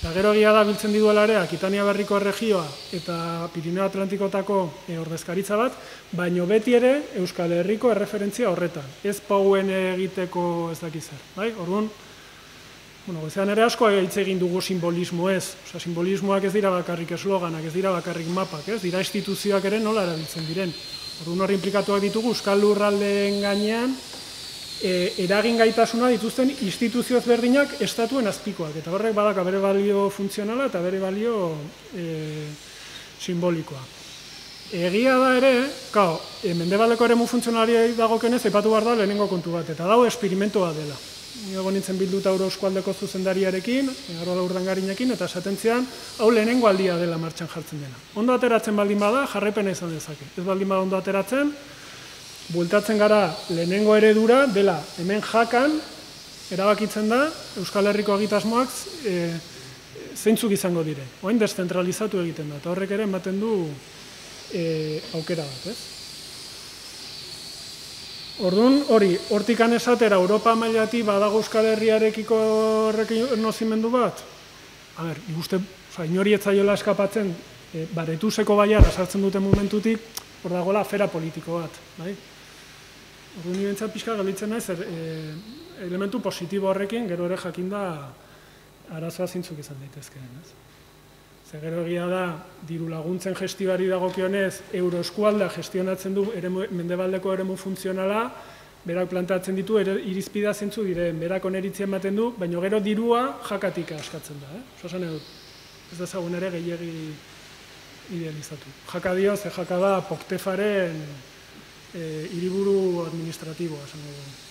eta gero egia da biltzen didu alare Akitania Berriko Erregioa eta Pirineo Atlantikotako ordezkaritza bat, baino beti ere Euskal Herriko erreferentzia horretan. Ez pauen egiteko ez dakizar. Orduan, goizean ere asko hitz egin dugu simbolismo ez. Simbolismoak ez dira bakarrik esloganak, ez dira bakarrik mapak, ez dira instituzioak ere nola erabiltzen diren. Orduan hori implikatuak ditugu Euskal Lurraldeen gainean, eragin gaitasuna dituzten instituzioz berdinak estatuen azpikoak, eta horrek badaka bere balio funtzionala eta bere balio simbolikoa. Egia da ere, kao, mendebaldeko eremu funtzionari dagokenez aipatu behar da lehenengo kontu bat, eta dago esperimentoa dela. Nigo nintzen bilduta Euroeskualdeko zuzendariarekin, Arrola Urdangarinekin, eta esaten zidan, hau lehenengo aldia dela martxan jartzen dena. Ondo ateratzen baldin bada, jarraipena izan dezake. Ez baldin bada ondo ateratzen, bueltatzen gara lehenengo eredura dela hemen jakan erabakitzen da Euskal Herriko egitasmoak zeintzuk izango dire. Orain deszentralizatu egiten da, eta horrek ere ematen du aukera bat. Orduan hori, hortik esatera Europa mailatik badago Euskal Herriarekiko errekonozimendu bat? A ber, ikuste, inori ez zaiola eskapatzen, Baretuzeko bailara sartzen duten momentutik, hor dagoela afera politiko bat, bai? Orduan nirentzat pixka galitzen naiz elementu positibo horrekin gero ere jakinda arazoa zintzuk izan daitezkeen. Zer gero egia da, diru laguntzen gestibari dagokionez, Euroeskualda gestionatzen du mendebaldeko eremu funtzionala, berak plantatzen ditu, irizpida zintzu diren, berak oneritzen ematen du, baina gero dirua jakatika askatzen da. Zosan edo, ez da zagun ere gehiagi idealizatu. Jaka dio, ze jaka da Poktefaren hiriburu administratiboa, esango dugu.